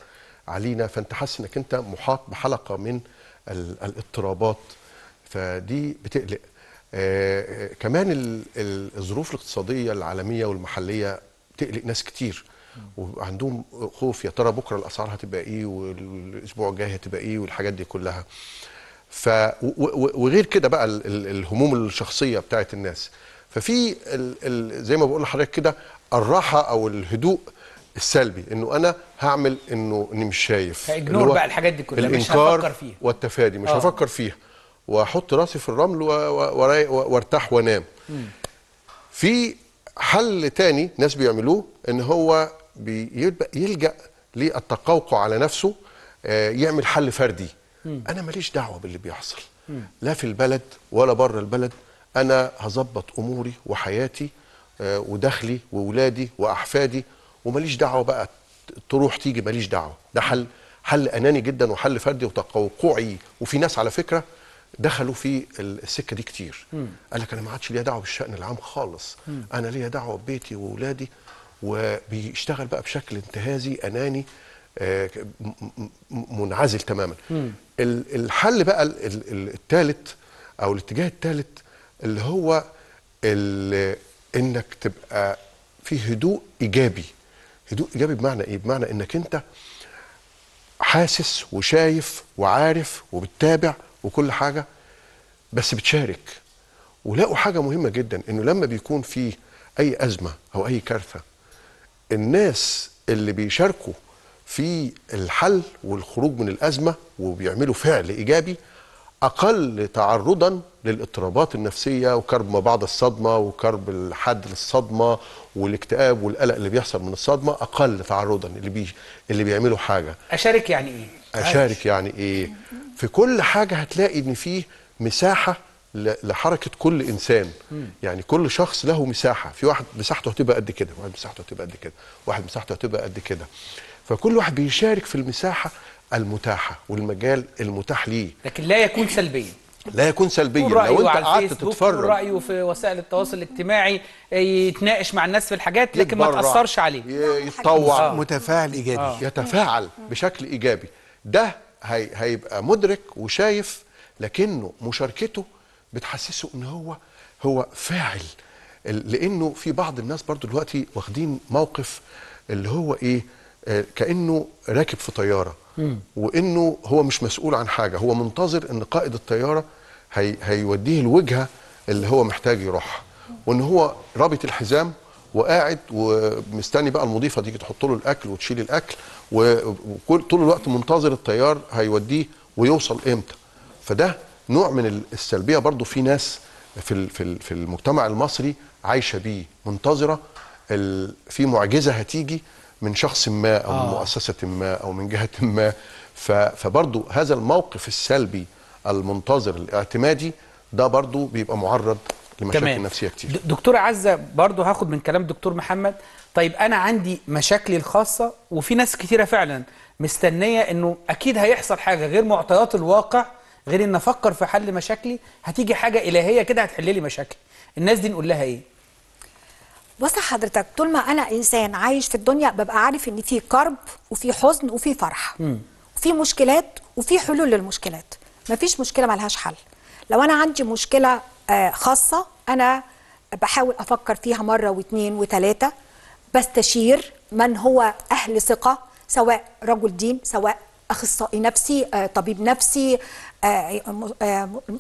علينا، فأنت حاسس أنك أنت محاط بحلقة من الاضطرابات، فدي بتقلق. كمان الظروف الاقتصادية العالمية والمحلية بتقلق ناس كتير، وعندهم خوف يا ترى بكرة الأسعار هتبقى إيه، والأسبوع الجاي هتبقى إيه، والحاجات دي كلها. ف وغير كده بقى الهموم الشخصيه بتاعت الناس. ففي زي ما بقول لحضرتك كده الراحه او الهدوء السلبي، انه انا هعمل انه اني مش شايف، هاجنور بقى الحاجات دي كلها، مش هفكر فيها، والتفادي مش هفكر فيها، واحط راسي في الرمل وارتاح وانام. في حل تاني ناس بيعملوه، ان هو يلجأ للتقوقع على نفسه، يعمل حل فردي. انا ماليش دعوه باللي بيحصل، لا في البلد ولا بره البلد، انا هظبط اموري وحياتي ودخلي وولادي واحفادي، وماليش دعوه بقى تروح تيجي، ماليش دعوه. ده حل اناني جدا وحل فردي وتقوقعي. وفي ناس على فكره دخلوا في السكه دي كتير، قال لك انا ما عادش ليا دعوه بالشأن العام خالص، انا ليا دعوه ببيتي واولادي، وبيشتغل بقى بشكل انتهازي اناني منعزل تماما. الحل بقى الثالث او الاتجاه الثالث، اللي هو انك تبقى في هدوء ايجابي. هدوء ايجابي بمعنى ايه؟ بمعنى انك انت حاسس وشايف وعارف وبتتابع وكل حاجه، بس بتشارك. ولقوا حاجه مهمه جدا، انه لما بيكون في اي ازمه او اي كارثه، الناس اللي بيشاركوا في الحل والخروج من الازمه وبيعملوا فعل ايجابي اقل تعرضا للاضطرابات النفسيه وكرب ما بعد الصدمه وكرب الحد للصدمه والاكتئاب والقلق اللي بيحصل من الصدمه، اقل تعرضا. اللي بيعملوا حاجه، اشارك يعني ايه؟ اشارك يعني ايه؟ في كل حاجه هتلاقي ان فيه مساحه لحركه كل انسان. يعني كل شخص له مساحه، في واحد مساحته هتبقى قد كده، واحد مساحته هتبقى قد كده، واحد مساحته هتبقى قد كده، فكل واحد بيشارك في المساحه المتاحه والمجال المتاح ليه، لكن لا يكون سلبيا. لا يكون سلبيا. لو انت قعدت تتفرج رايه في وسائل التواصل الاجتماعي، يتناقش مع الناس في الحاجات، لكن ما تاثرش عليه، يتطوع، متفاعل ايجابي، يتفاعل بشكل ايجابي. ده هيبقى مدرك وشايف، لكنه مشاركته بتحسسه ان هو فاعل. لانه في بعض الناس برضو دلوقتي واخدين موقف اللي هو ايه، كانه راكب في طياره، وانه هو مش مسؤول عن حاجه، هو منتظر ان قائد الطياره هيوديه الوجهه اللي هو محتاج يروحها، وان هو رابط الحزام وقاعد ومستني بقى المضيفه تيجي تحط له الاكل وتشيل الاكل، وكل طول الوقت منتظر الطيار هيوديه ويوصل امتى. فده نوع من السلبيه برضو. في ناس في المجتمع المصري عايشه بيه، منتظره في معجزه هتيجي من شخص ما او من مؤسسه ما او من جهه ما. فبرضو هذا الموقف السلبي المنتظر الاعتمادي ده برضو بيبقى معرض لمشاكل نفسيه كتير. دكتوره عزه، برضو هاخد من كلام دكتور محمد. طيب انا عندي مشاكلي الخاصه، وفي ناس كتيره فعلا مستنيه انه اكيد هيحصل حاجه، غير معطيات الواقع، غير ان افكر في حل مشاكلي، هتيجي حاجه الهيه كده هتحل لي مشاكلي. الناس دي نقول لها ايه؟ بص حضرتك، طول ما انا انسان عايش في الدنيا ببقى عارف ان في كرب وفي حزن وفي فرح، وفي مشكلات وفي حلول للمشكلات، مفيش مشكله مالهاش حل. لو انا عندي مشكله خاصه، انا بحاول افكر فيها مره واثنين وثلاثه، بستشير من هو اهل ثقه، سواء رجل دين، سواء اخصائي نفسي، طبيب نفسي،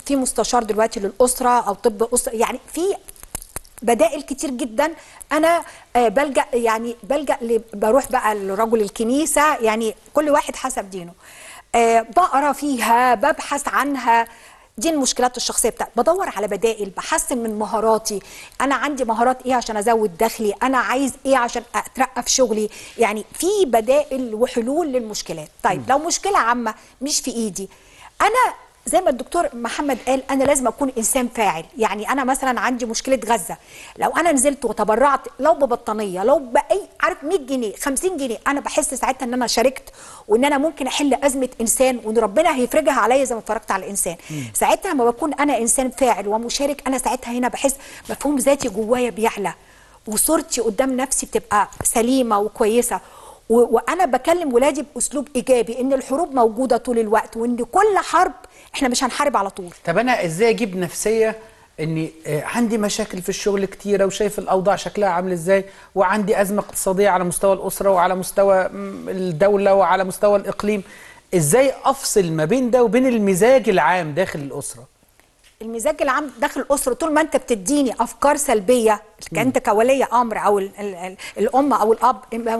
في مستشار دلوقتي للاسره او طب اسره، يعني في بدائل كتير جدا. انا بلجأ، يعني بروح بقى لرجل الكنيسه، يعني كل واحد حسب دينه، بقرا فيها، ببحث عنها. دي المشكلات الشخصيه بتاعتي، بدور على بدائل، بحسن من مهاراتي. انا عندي مهارات ايه عشان ازود دخلي، انا عايز ايه عشان اترقى في شغلي. يعني في بدائل وحلول للمشكلات. طيب لو مشكله عامه مش في ايدي، انا زي ما الدكتور محمد قال، انا لازم اكون انسان فاعل. يعني انا مثلا عندي مشكله غزه، لو انا نزلت وتبرعت، لو ببطانيه، لو باي، عارف، 100 جنيه، 50 جنيه، انا بحس ساعتها ان انا شاركت، وان انا ممكن احل ازمه انسان، وان ربنا هيفرجها عليا زي ما اتفرجت على الانسان. ساعتها لما بكون انا انسان فاعل ومشارك، انا ساعتها هنا بحس مفهوم ذاتي جوايا بيعلى، وصورتي قدام نفسي بتبقى سليمه وكويسه. وانا بكلم ولادي باسلوب ايجابي، ان الحروب موجوده طول الوقت، وان كل حرب احنا مش هنحارب على طول. طب انا ازاي اجيب نفسيه اني عندي مشاكل في الشغل كتيره، وشايف الاوضاع شكلها عامل ازاي، وعندي ازمه اقتصاديه على مستوى الاسره وعلى مستوى الدوله وعلى مستوى الاقليم، ازاي افصل ما بين ده وبين المزاج العام داخل الاسره؟ المزاج العام داخل الاسره طول ما انت بتديني افكار سلبيه انت كولي امر او الام او الاب،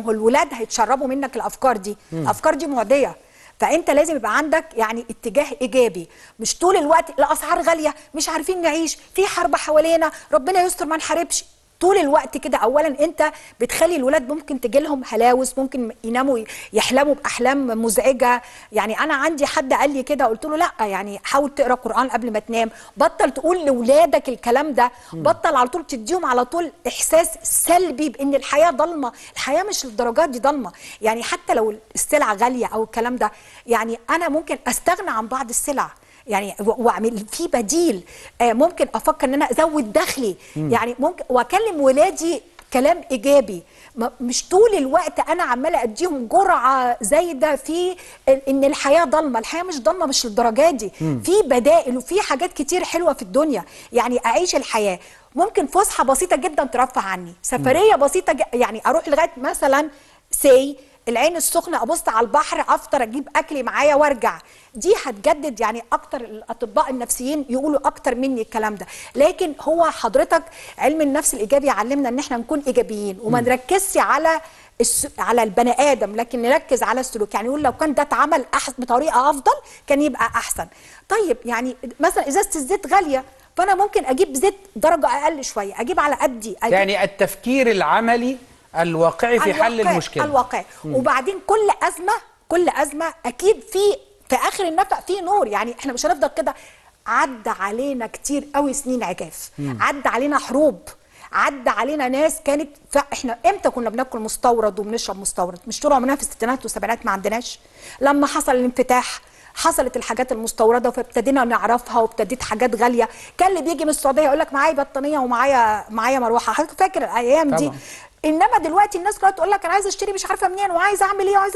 الولاد هيتشربوا منك الافكار دي، الافكار دي معديه، فانت لازم يبقى عندك يعني اتجاه ايجابي، مش طول الوقت الاسعار غاليه، مش عارفين نعيش، في حرب حوالينا، ربنا يستر ما نحاربش، طول الوقت كده. اولا انت بتخلي الولاد ممكن تجي لهم هلاوس، ممكن يناموا يحلموا باحلام مزعجه. يعني انا عندي حد قال لي كده، قلت له لا يعني حاول تقرا قران قبل ما تنام، بطل تقول لاولادك الكلام ده، بطل على طول تديهم على طول احساس سلبي بان الحياه ضلمه، الحياه مش للدرجات دي ضلمه، يعني حتى لو السلعه غاليه او الكلام ده، يعني انا ممكن استغنى عن بعض السلع يعني واعمل في بديل، ممكن افكر ان انا ازود دخلي، يعني ممكن واكلم ولادي كلام ايجابي، مش طول الوقت انا عماله اديهم جرعه زايده في ان الحياه ضلمه، الحياه مش ضلمه، مش للدرجات دي، في بدائل وفي حاجات كتير حلوه في الدنيا، يعني اعيش الحياه. ممكن فسحه بسيطه جدا ترفه عني، سفريه بسيطه يعني اروح لغايه مثلا سي العين السخنه، ابص على البحر، افطر، اجيب اكلي معايا وارجع، دي هتجدد. يعني اكتر الاطباء النفسيين يقولوا اكتر مني الكلام ده، لكن هو حضرتك علم النفس الايجابي علمنا ان احنا نكون ايجابيين وما نركزش على البني ادم، لكن نركز على السلوك، يعني يقول لو كان ده اتعمل بطريقه افضل كان يبقى احسن. طيب يعني مثلا ازازه الزيت غاليه، فانا ممكن اجيب زيت درجه اقل شويه، اجيب على قدي، يعني التفكير العملي الواقعي في حل المشكله الواقعي. وبعدين كل ازمه اكيد في اخر النفق في نور، يعني احنا مش هنفضل كده. عدى علينا كتير قوي سنين عجاف، عدى علينا حروب، عدى علينا ناس كانت احنا امتى كنا بناكل مستورد وبنشرب مستورد؟ مش طول عمرنا في الستينات والسبعينات ما عندناش؟ لما حصل الانفتاح حصلت الحاجات المستورده فابتدينا نعرفها، وابتديت حاجات غاليه، كان اللي بيجي من السعوديه يقول لك معايا بطانيه ومعايا مروحه، حضرتك فاكر الايام دي طبعا. انما دلوقتي الناس كلها تقول لك انا عايز اشتري مش عارفه منين، وعايز اعمل ايه، وعايز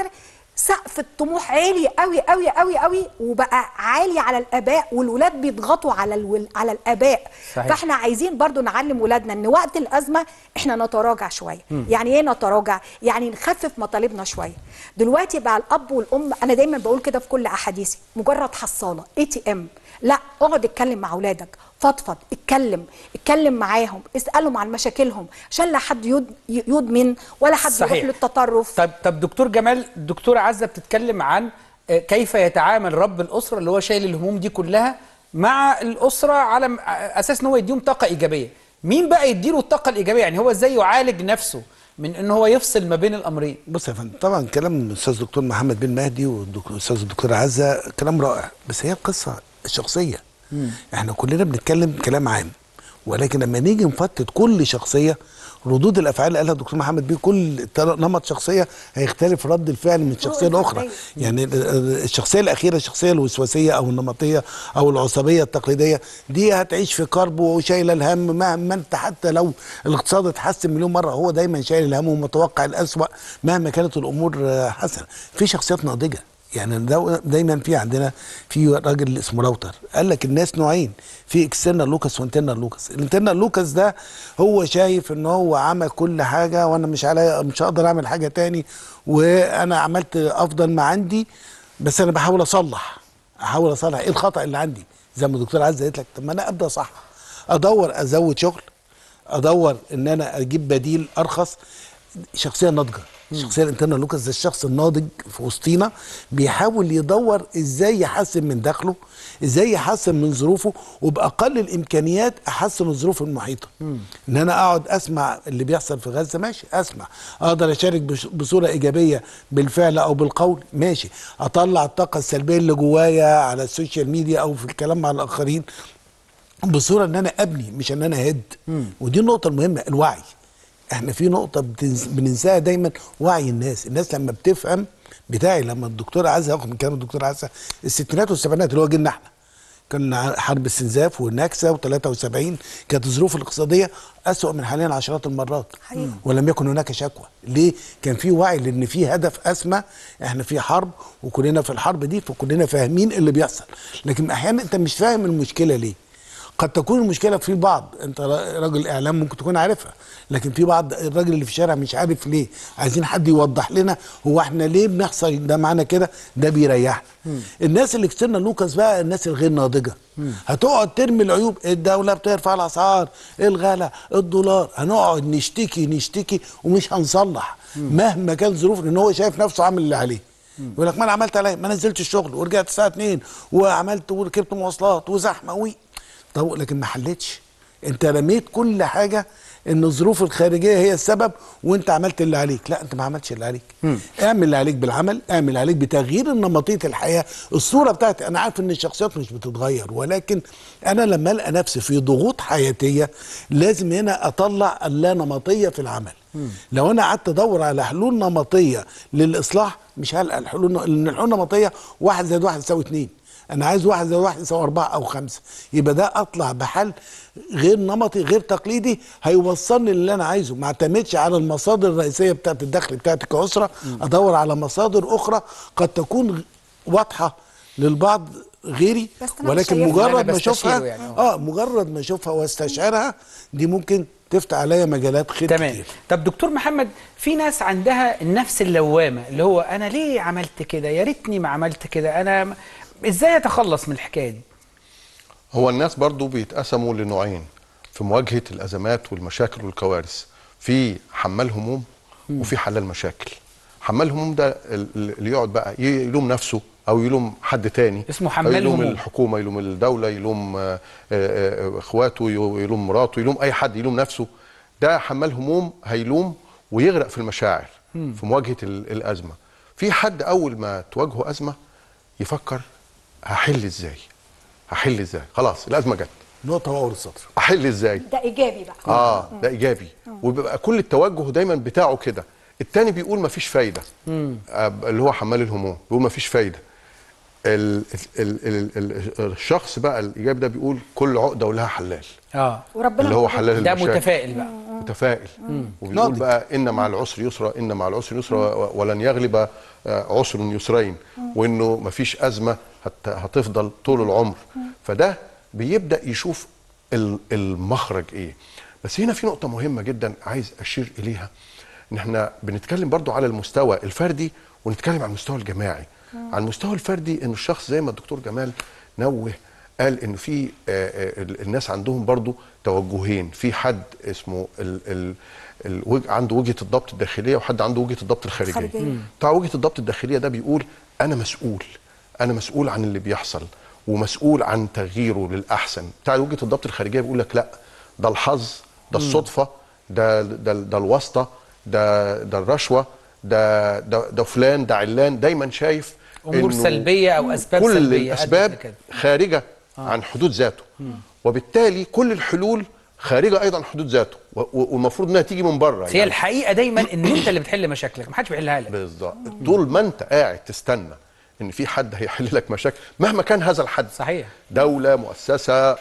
سقف الطموح عالي قوي قوي قوي قوي، وبقى عالي على الاباء، والولاد بيضغطوا على الاباء. صحيح. فاحنا عايزين برضو نعلم ولادنا ان وقت الازمه احنا نتراجع شويه. يعني ايه نتراجع؟ يعني نخفف مطالبنا شويه. دلوقتي بقى الاب والام، انا دايما بقول كده في كل احاديثي، مجرد حصاله ATM، لا اقعد اتكلم مع اولادك، فضفض، اتكلم معاهم، اسالهم عن مشاكلهم، عشان لا حد يدمن ولا حد يروح للتطرف. طب دكتور جمال، دكتور عزة بتتكلم عن كيف يتعامل رب الاسره اللي هو شايل الهموم دي كلها مع الاسره على اساس ان هو يديهم طاقه ايجابيه. مين بقى يديله الطاقه الايجابيه؟ يعني هو ازاي يعالج نفسه من ان هو يفصل ما بين الامرين؟ بص يا فندم، طبعا كلام الاستاذ دكتور محمد بن مهدي والاستاذ الدكتور عزة كلام رائع، بس هي القصه الشخصيه. احنا كلنا بنتكلم كلام عام، ولكن لما نيجي نفتت كل شخصيه ردود الافعال اللي قالها الدكتور محمد بيه، كل نمط شخصيه هيختلف رد الفعل من شخصيه لاخرى. يعني الشخصيه الاخيره، الشخصيه الوسواسيه او النمطيه او العصبيه التقليديه دي هتعيش في كرب وشايله الهم، مهما انت حتى لو الاقتصاد اتحسن مليون مره هو دايما شايل الهم ومتوقع الأسوأ مهما كانت الامور حسنه. في شخصيات ناضجه، يعني دايما في عندنا في راجل اسمه راوتر قال لك الناس نوعين، في اكسترنال لوكس وانترنال لوكس. الانترنال لوكس ده هو شايف ان هو عمل كل حاجه وانا مش هقدر اعمل حاجه تاني، وانا عملت افضل ما عندي، بس انا بحاول اصلح ايه الخطا اللي عندي. زي ما الدكتور عزة قالت لك، طب ما انا ابدا صح، ادور ازود شغل، ادور ان انا اجيب بديل ارخص. شخصيه ناضجه، الشخصيه الانترنال لوكس ده الشخص الناضج في وسطينا، بيحاول يدور ازاي يحسن من دخله، ازاي يحسن من ظروفه، وباقل الامكانيات احسن الظروف المحيطه. ان انا اقعد اسمع اللي بيحصل في غزه، ماشي، اسمع، اقدر اشارك بصوره ايجابيه بالفعل او بالقول، ماشي، اطلع الطاقه السلبيه اللي جوايا على السوشيال ميديا او في الكلام مع الاخرين بصوره ان انا ابني مش ان انا هد. ودي النقطه المهمه، الوعي. احنا في نقطة بننساها دايما، وعي الناس لما بتفهم بتاعي. لما الدكتور عزة، هاخد من كلام الدكتور عزة، الستينات والسبعينات اللي هو جيلنا احنا، كان حرب استنزاف والنكسة و73 كانت الظروف الاقتصادية أسوأ من حاليا عشرات المرات. حقيقي. ولم يكن هناك شكوى. ليه؟ كان في وعي، لأن في هدف أسمى، احنا في حرب وكلنا في الحرب دي، فكلنا فاهمين اللي بيحصل. لكن أحيانا أنت مش فاهم المشكلة ليه، قد تكون المشكله في بعض، انت راجل اعلام ممكن تكون عارفها، لكن في بعض الراجل اللي في الشارع مش عارف ليه، عايزين حد يوضح لنا هو احنا ليه بنحصل ده معانا كده، ده بيريحنا. الناس اللي كسرنا لوكاس بقى، الناس الغير ناضجه هتقعد ترمي العيوب، الدوله بترفع الاسعار، الغلا، الدولار، هنقعد نشتكي نشتكي ومش هنصلح مهما كان ظروف، لان هو شايف نفسه عامل اللي عليه. يقول لك ما انا عملت عليا، ما نزلتش الشغل ورجعت الساعه 2 وعملت وركبت مواصلات وزحمه طب لكن ما حلتش، انت رميت كل حاجه ان الظروف الخارجيه هي السبب وانت عملت اللي عليك. لا، انت ما عملتش اللي عليك. اعمل اللي عليك بالعمل، اعمل اللي عليك بتغيير نمطيه الحياه، الصوره بتاعت انا عارف ان الشخصيات مش بتتغير، ولكن انا لما القى نفسي في ضغوط حياتيه لازم هنا اطلع اللانمطيه في العمل. لو انا قعدت ادور على حلول نمطيه للاصلاح مش هلقى الحلول، لان الحلول النمطيه 1+1=2. أنا عايز 1+1=4 أو 5، يبقى ده أطلع بحل غير نمطي غير تقليدي هيوصلني للي أنا عايزه، ما اعتمدش على المصادر الرئيسية بتاعت الدخل بتاعتي كأسرة، أدور على مصادر أخرى قد تكون واضحة للبعض غيري، ولكن مجرد ما أشوفها مجرد ما أشوفها واستشعرها دي ممكن تفتح عليا مجالات خير كتير. طب دكتور محمد، في ناس عندها النفس اللوامة اللي هو أنا ليه عملت كده، يا ريتني ما عملت كده، أنا ازاي اتخلص من الحكايه دي؟ هو الناس برضو بيتقسموا لنوعين في مواجهه الازمات والمشاكل والكوارث، في حمال هموم وفي حلال مشاكل. حمال هموم ده اللي يقعد بقى يلوم نفسه او يلوم حد تاني، اسمه حمال هموم، يلوم الحكومه، يلوم الدوله، يلوم اخواته، يلوم مراته، يلوم اي حد، يلوم نفسه. ده حمال هموم، هيلوم ويغرق في المشاعر في مواجهه الازمه. في حد اول ما تواجهه ازمه يفكر هحل ازاي؟ خلاص الازمه جت، نقطه واول السطر، احل ازاي؟ ده ايجابي بقى. ده ايجابي، وبيبقى كل التوجه دايما بتاعه كده. التاني بيقول مفيش فايده، اللي هو حمال الهموم بيقول مفيش فايده. الشخص بقى الايجابي ده بيقول كل عقده ولها حلال، وربنا اللي هو حلال ده المشاكل. متفائل بقى، متفائل، وبيقول بقى ان مع العسر يسرا، ان مع العسر يسرا ولن يغلب عسر يسرين، وانه مفيش ازمه هتفضل طول العمر. فده بيبدأ يشوف المخرج ايه. بس هنا في نقطة مهمة جدا عايز اشير اليها، ان احنا بنتكلم برضو على المستوى الفردي ونتكلم على المستوى الجماعي. على المستوى الفردي ان الشخص زي ما الدكتور جمال نوه قال ان في الناس عندهم برضو توجهين، في حد اسمه عنده وجهة الضبط الداخلية، وحد عنده وجهة الضبط الخارجية. بتاع وجهة الضبط الداخلية ده بيقول انا مسؤول عن اللي بيحصل ومسؤول عن تغييره للأحسن. بتاع وجهة الضبط الخارجية بيقول لك لا، ده الحظ، ده الصدفة، ده الواسطة، ده الرشوة، ده فلان، ده علان. دايما شايف امور سلبية او اسباب سلبية، كل الاسباب خارجة عن حدود ذاته، وبالتالي كل الحلول خارجة ايضا عن حدود ذاته، والمفروض انها تيجي من بره. هي الحقيقة دايما ان انت اللي بتحل مشاكلك، محدش بيحلها لك. بالظبط، طول ما انت قاعد تستنى ان في حد هيحل لك مشاكل، مهما كان هذا الحد، صحيح، دوله، مؤسسه،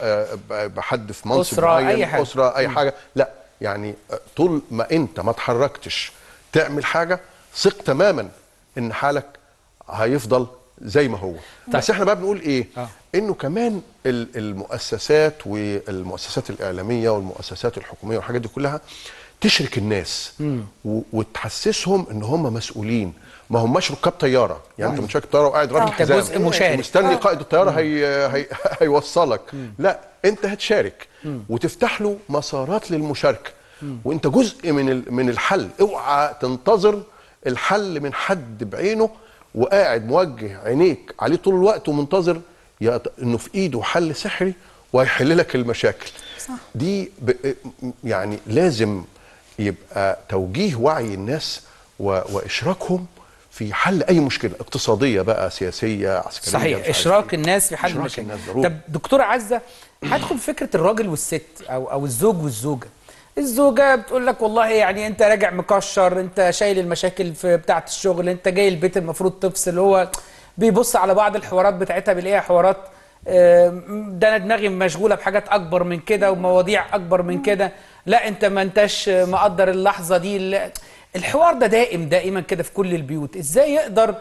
حد في منصب معين، اسره اي حاجه. لا، يعني طول ما انت ما اتحركتش تعمل حاجه، ثق تماما ان حالك هيفضل زي ما هو. طيب. بس احنا بقى بنقول ايه؟ انه كمان المؤسسات والمؤسسات الاعلاميه والمؤسسات الحكوميه والحاجات دي كلها تشرك الناس وتحسسهم ان هم مسؤولين، ما هماش ركاب طياره. يعني انت مش راكب طياره وقاعد رافع الحزام جزء مشارك مستني قائد الطياره هيوصلك. لا، انت هتشارك وتفتح له مسارات للمشاركه، وانت جزء من الحل. اوعى تنتظر الحل من حد بعينه وقاعد موجه عينيك عليه طول الوقت ومنتظر انه في ايده حل سحري وهيحل لك المشاكل. صح. دي يعني لازم يبقى توجيه وعي الناس واشراكهم في حل اي مشكله اقتصاديه بقى، سياسيه، عسكريه. صحيح، اشراك الناس في حل المشاكل. طب دكتوره عزه، هدخل فكره الراجل والست او الزوج والزوجه. الزوجه بتقول لك والله يعني انت راجع مكشر، انت شايل المشاكل بتاعه الشغل، انت جاي البيت المفروض تفصل. هو بيبص على بعض الحوارات بتاعتها، بيلاقيها حوارات ده انا دماغي مشغوله بحاجات اكبر من كده ومواضيع اكبر من كده، لا انت ما انتش مقدر اللحظه دي. الحوار ده دائما كده في كل البيوت. ازاي يقدر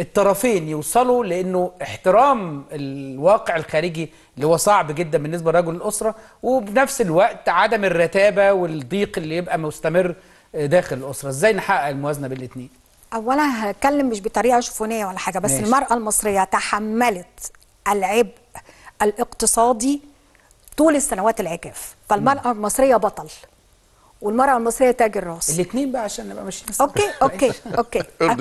الطرفين يوصلوا لانه احترام الواقع الخارجي اللي هو صعب جدا بالنسبه لرجل الاسره، وبنفس الوقت عدم الرتابه والضيق اللي يبقى مستمر داخل الاسره. ازاي نحقق الموازنه بين الاثنين؟ اولا هتكلم مش بطريقه شفونيه ولا حاجه، بس ماشي. المراه المصريه تحملت العبء الاقتصادي طول السنوات العجاف، فالمراه المصريه بطل والمرأة المصرية تاج الراس. الاثنين بقى عشان نبقى ماشيين. اوكي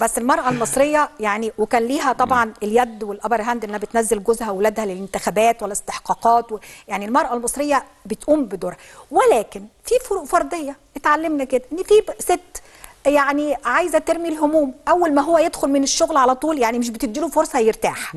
بس المرأة المصرية يعني، وكان ليها طبعا اليد والابر هاند انها بتنزل جوزها واولادها للانتخابات والاستحقاقات يعني المرأة المصرية بتقوم بدورها، ولكن في فروق فردية اتعلمنا كده ان في ست يعني عايزة ترمي الهموم اول ما هو يدخل من الشغل على طول، يعني مش بتديله فرصة يرتاح.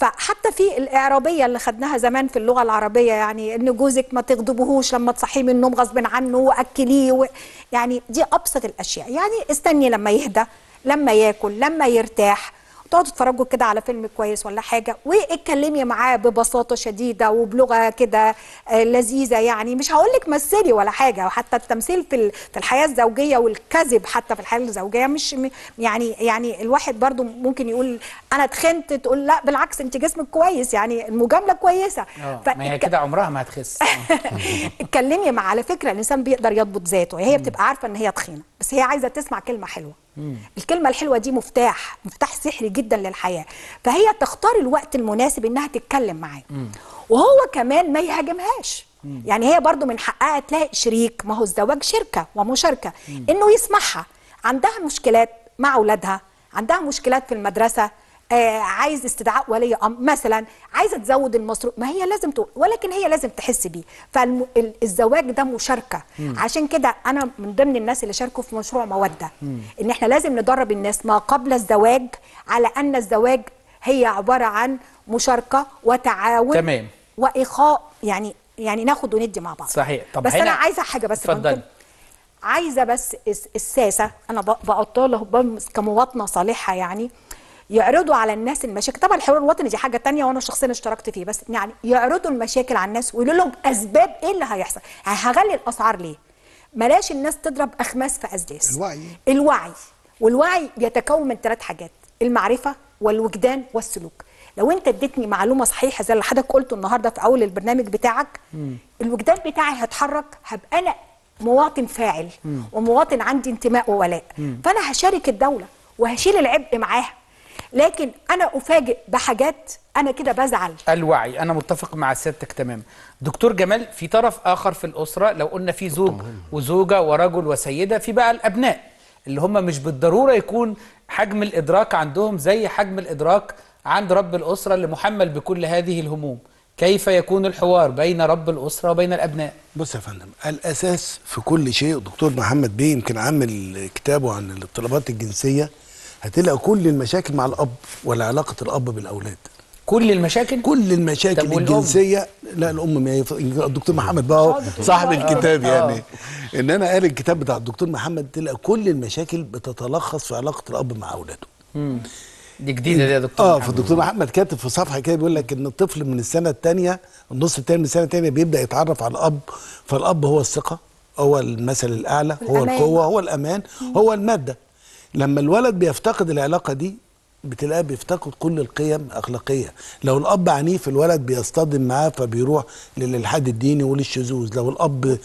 فحتى في الاعرابيه اللي خدناها زمان في اللغه العربيه، يعني ان جوزك ما تغضبهوش لما تصحيه من النوم غصب عنه واكليه يعني دي ابسط الاشياء، يعني استني لما يهدى، لما ياكل، لما يرتاح، تقعدوا تتفرجوا كده على فيلم كويس ولا حاجه واتكلمي معاه ببساطه شديده وبلغه كده لذيذه، يعني مش هقول لك مثلي ولا حاجه، وحتى التمثيل في الحياه الزوجيه والكذب حتى في الحياه الزوجيه مش يعني الواحد برضو ممكن يقول انا اتخنت، تقول لا بالعكس انت جسمك كويس، يعني المجامله كويسه. ما هي كده عمرها ما هتخس. اتكلمي مع، على فكره الانسان بيقدر يضبط ذاته، هي بتبقى عارفه ان هي تخينه بس هي عايزه تسمع كلمه حلوه. الكلمة الحلوة دي مفتاح سحري جدا للحياة، فهي تختار الوقت المناسب انها تتكلم معاه وهو كمان ما يهاجمهاش. يعني هي برضو من حقها تلاقي شريك، ما هو الزواج شركة ومشاركة، انه يسمعها، عندها مشكلات مع اولادها، عندها مشكلات في المدرسة، عايز استدعاء ولي امر مثلا، عايزه تزود المصروف، ما هي لازم ولكن هي لازم تحس بيه. فالزواج ده مشاركه. عشان كده انا من ضمن الناس اللي شاركوا في مشروع موده، ان احنا لازم ندرب الناس ما قبل الزواج على ان الزواج هي عباره عن مشاركه وتعاون، تمام، واخاء، يعني ناخد وندي مع بعض. صحيح. طب بس انا عايزه حاجه، بس اتفضلي. عايزه بس الساسه انا بقطع له كمواطنه صالحه، يعني يعرضوا على الناس المشاكل، طبعا الحوار الوطني دي حاجه ثانيه وانا شخصيا اشتركت فيه، بس يعني يعرضوا المشاكل على الناس ويقولوا لهم اسباب ايه اللي هيحصل، يعني هغلي الاسعار ليه؟ بلاش الناس تضرب اخماس في اسداس. الوعي، والوعي بيتكون من 3 حاجات، المعرفه والوجدان والسلوك. لو انت اديتني معلومه صحيحه زي اللي حضرتك قلته النهارده في اول البرنامج بتاعك، الوجدان بتاعي هيتحرك، هبقى انا مواطن فاعل ومواطن عندي انتماء وولاء، فانا هشارك الدوله وهشيل العبء معاها. لكن انا افاجئ بحاجات انا كده بزعل. الوعي، انا متفق مع سيادتك تماما. دكتور جمال، في طرف اخر في الاسره، لو قلنا في زوج وزوجه ورجل وسيده، في بقى الابناء اللي هم مش بالضروره يكون حجم الادراك عندهم زي حجم الادراك عند رب الاسره اللي محمل بكل هذه الهموم. كيف يكون الحوار بين رب الاسره وبين الابناء؟ بص يا فندم، الاساس في كل شيء، دكتور محمد بيه يمكن عامل كتابه عن الاضطرابات الجنسيه، هتلاقي كل المشاكل مع الاب ولا علاقه الاب بالاولاد. كل المشاكل؟ كل المشاكل الجنسيه. لا الام ما الدكتور محمد بقى صاحب الكتاب، يعني ان انا قاري الكتاب بتاع الدكتور محمد، تلاقي كل المشاكل بتتلخص في علاقه الاب مع اولاده. دي جديده دي يا دكتور محمد. فالدكتور محمد كاتب في صفحه كده بيقول لك ان الطفل من السنه الثانيه، النص الثاني من السنه الثانيه بيبدا يتعرف على الاب، فالاب هو الثقه، هو المثل الاعلى، هو القوه، هو الامان، هو الماده. لما الولد بيفتقد العلاقة دي بتلاقيه بيفتقد كل القيم الأخلاقية. لو الأب عنيف الولد بيصطدم معاه فبيروح للإلحاد الديني وللشذوذ. لو الأب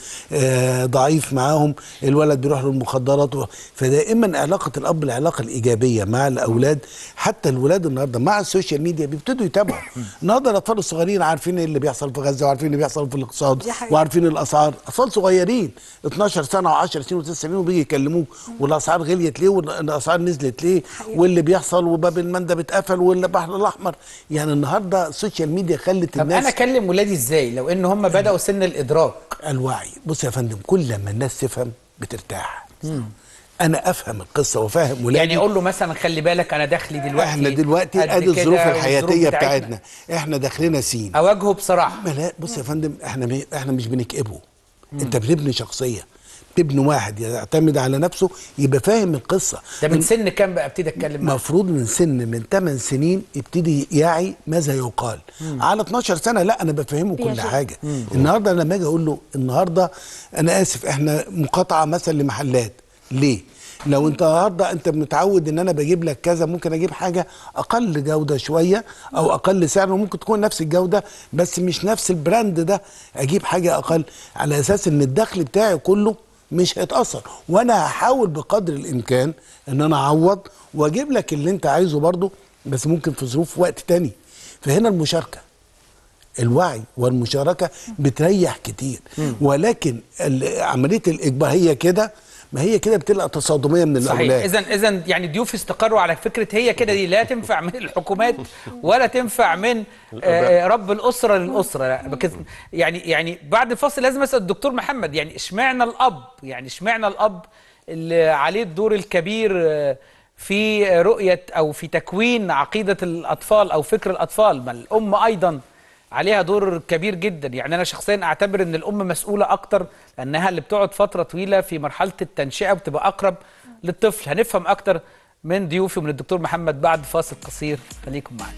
ضعيف معاهم الولد بيروح للمخدرات. فدائما علاقة الأب العلاقة الإيجابية مع الأولاد. حتى الولاد النهارده مع السوشيال ميديا بيبتدوا يتابعوا. النهارده الأطفال الصغيرين عارفين إيه اللي بيحصل في غزة، وعارفين اللي بيحصل في الاقتصاد، وعارفين الأسعار. أطفال صغيرين 12 سنة و10 سنين و9 سنين وبيجي يكلموك والأسعار غليت ليه والأسعار نزلت ليه واللي بيحصل باب المندب اتقفل والبحر الاحمر. يعني النهارده السوشيال ميديا خلت الناس. طب انا اكلم ولادي ازاي لو ان هم بداوا سن الادراك؟ الوعي. بص يا فندم، كل لما الناس تفهم بترتاح. انا افهم القصه وافهم ولادي، يعني اقول له مثلا خلي بالك انا دخلي دلوقتي، احنا دلوقتي ادي الظروف الحياتيه بتاعتنا، احنا داخلنا سين، اواجهه بصراحه. بص يا فندم، احنا مش بنكئبه، انت بنبني شخصيه، ابن واحد يعتمد على نفسه، يبقى فاهم القصه. ده من سن كام بقى ابتدي اتكلم معاه؟ المفروض من سن من 8 سنين يبتدي يعي ماذا يقال. على 12 سنه لا انا بفهمه كل حاجه. النهارده لما اجي اقول له النهارده انا اسف احنا مقاطعه مثلا لمحلات، ليه؟ لو انت النهارده انت متعود ان انا بجيب لك كذا، ممكن اجيب حاجه اقل جوده شويه او اقل سعر، وممكن تكون نفس الجوده بس مش نفس البراند ده، اجيب حاجه اقل على اساس ان الدخل بتاعي كله مش هيتاثر، وانا هحاول بقدر الامكان ان انا اعوض واجيب لك اللي انت عايزه برضه، بس ممكن في ظروف وقت تاني. فهنا المشاركه، الوعي والمشاركه بتريح كتير، ولكن عمليه الاجبار هي كده، ما هي كده بتلقى تصادميه من الاولاد. اذا يعني ضيوف استقروا على فكره هي كده، دي لا تنفع من الحكومات ولا تنفع من رب الاسره للاسره. يعني بعد الفصل لازم اسال الدكتور محمد، يعني اشمعنى الاب، يعني اشمعنى الاب اللي عليه الدور الكبير في رؤيه او في تكوين عقيده الاطفال او فكر الاطفال؟ ما الام ايضا عليها دور كبير جدا. يعني أنا شخصيا أعتبر أن الأم مسؤولة أكتر، لأنها اللي بتقعد فترة طويلة في مرحلة التنشئة وبتبقى أقرب للطفل. هنفهم أكتر من ضيوفي ومن الدكتور محمد بعد فاصل قصير، خليكم معنا.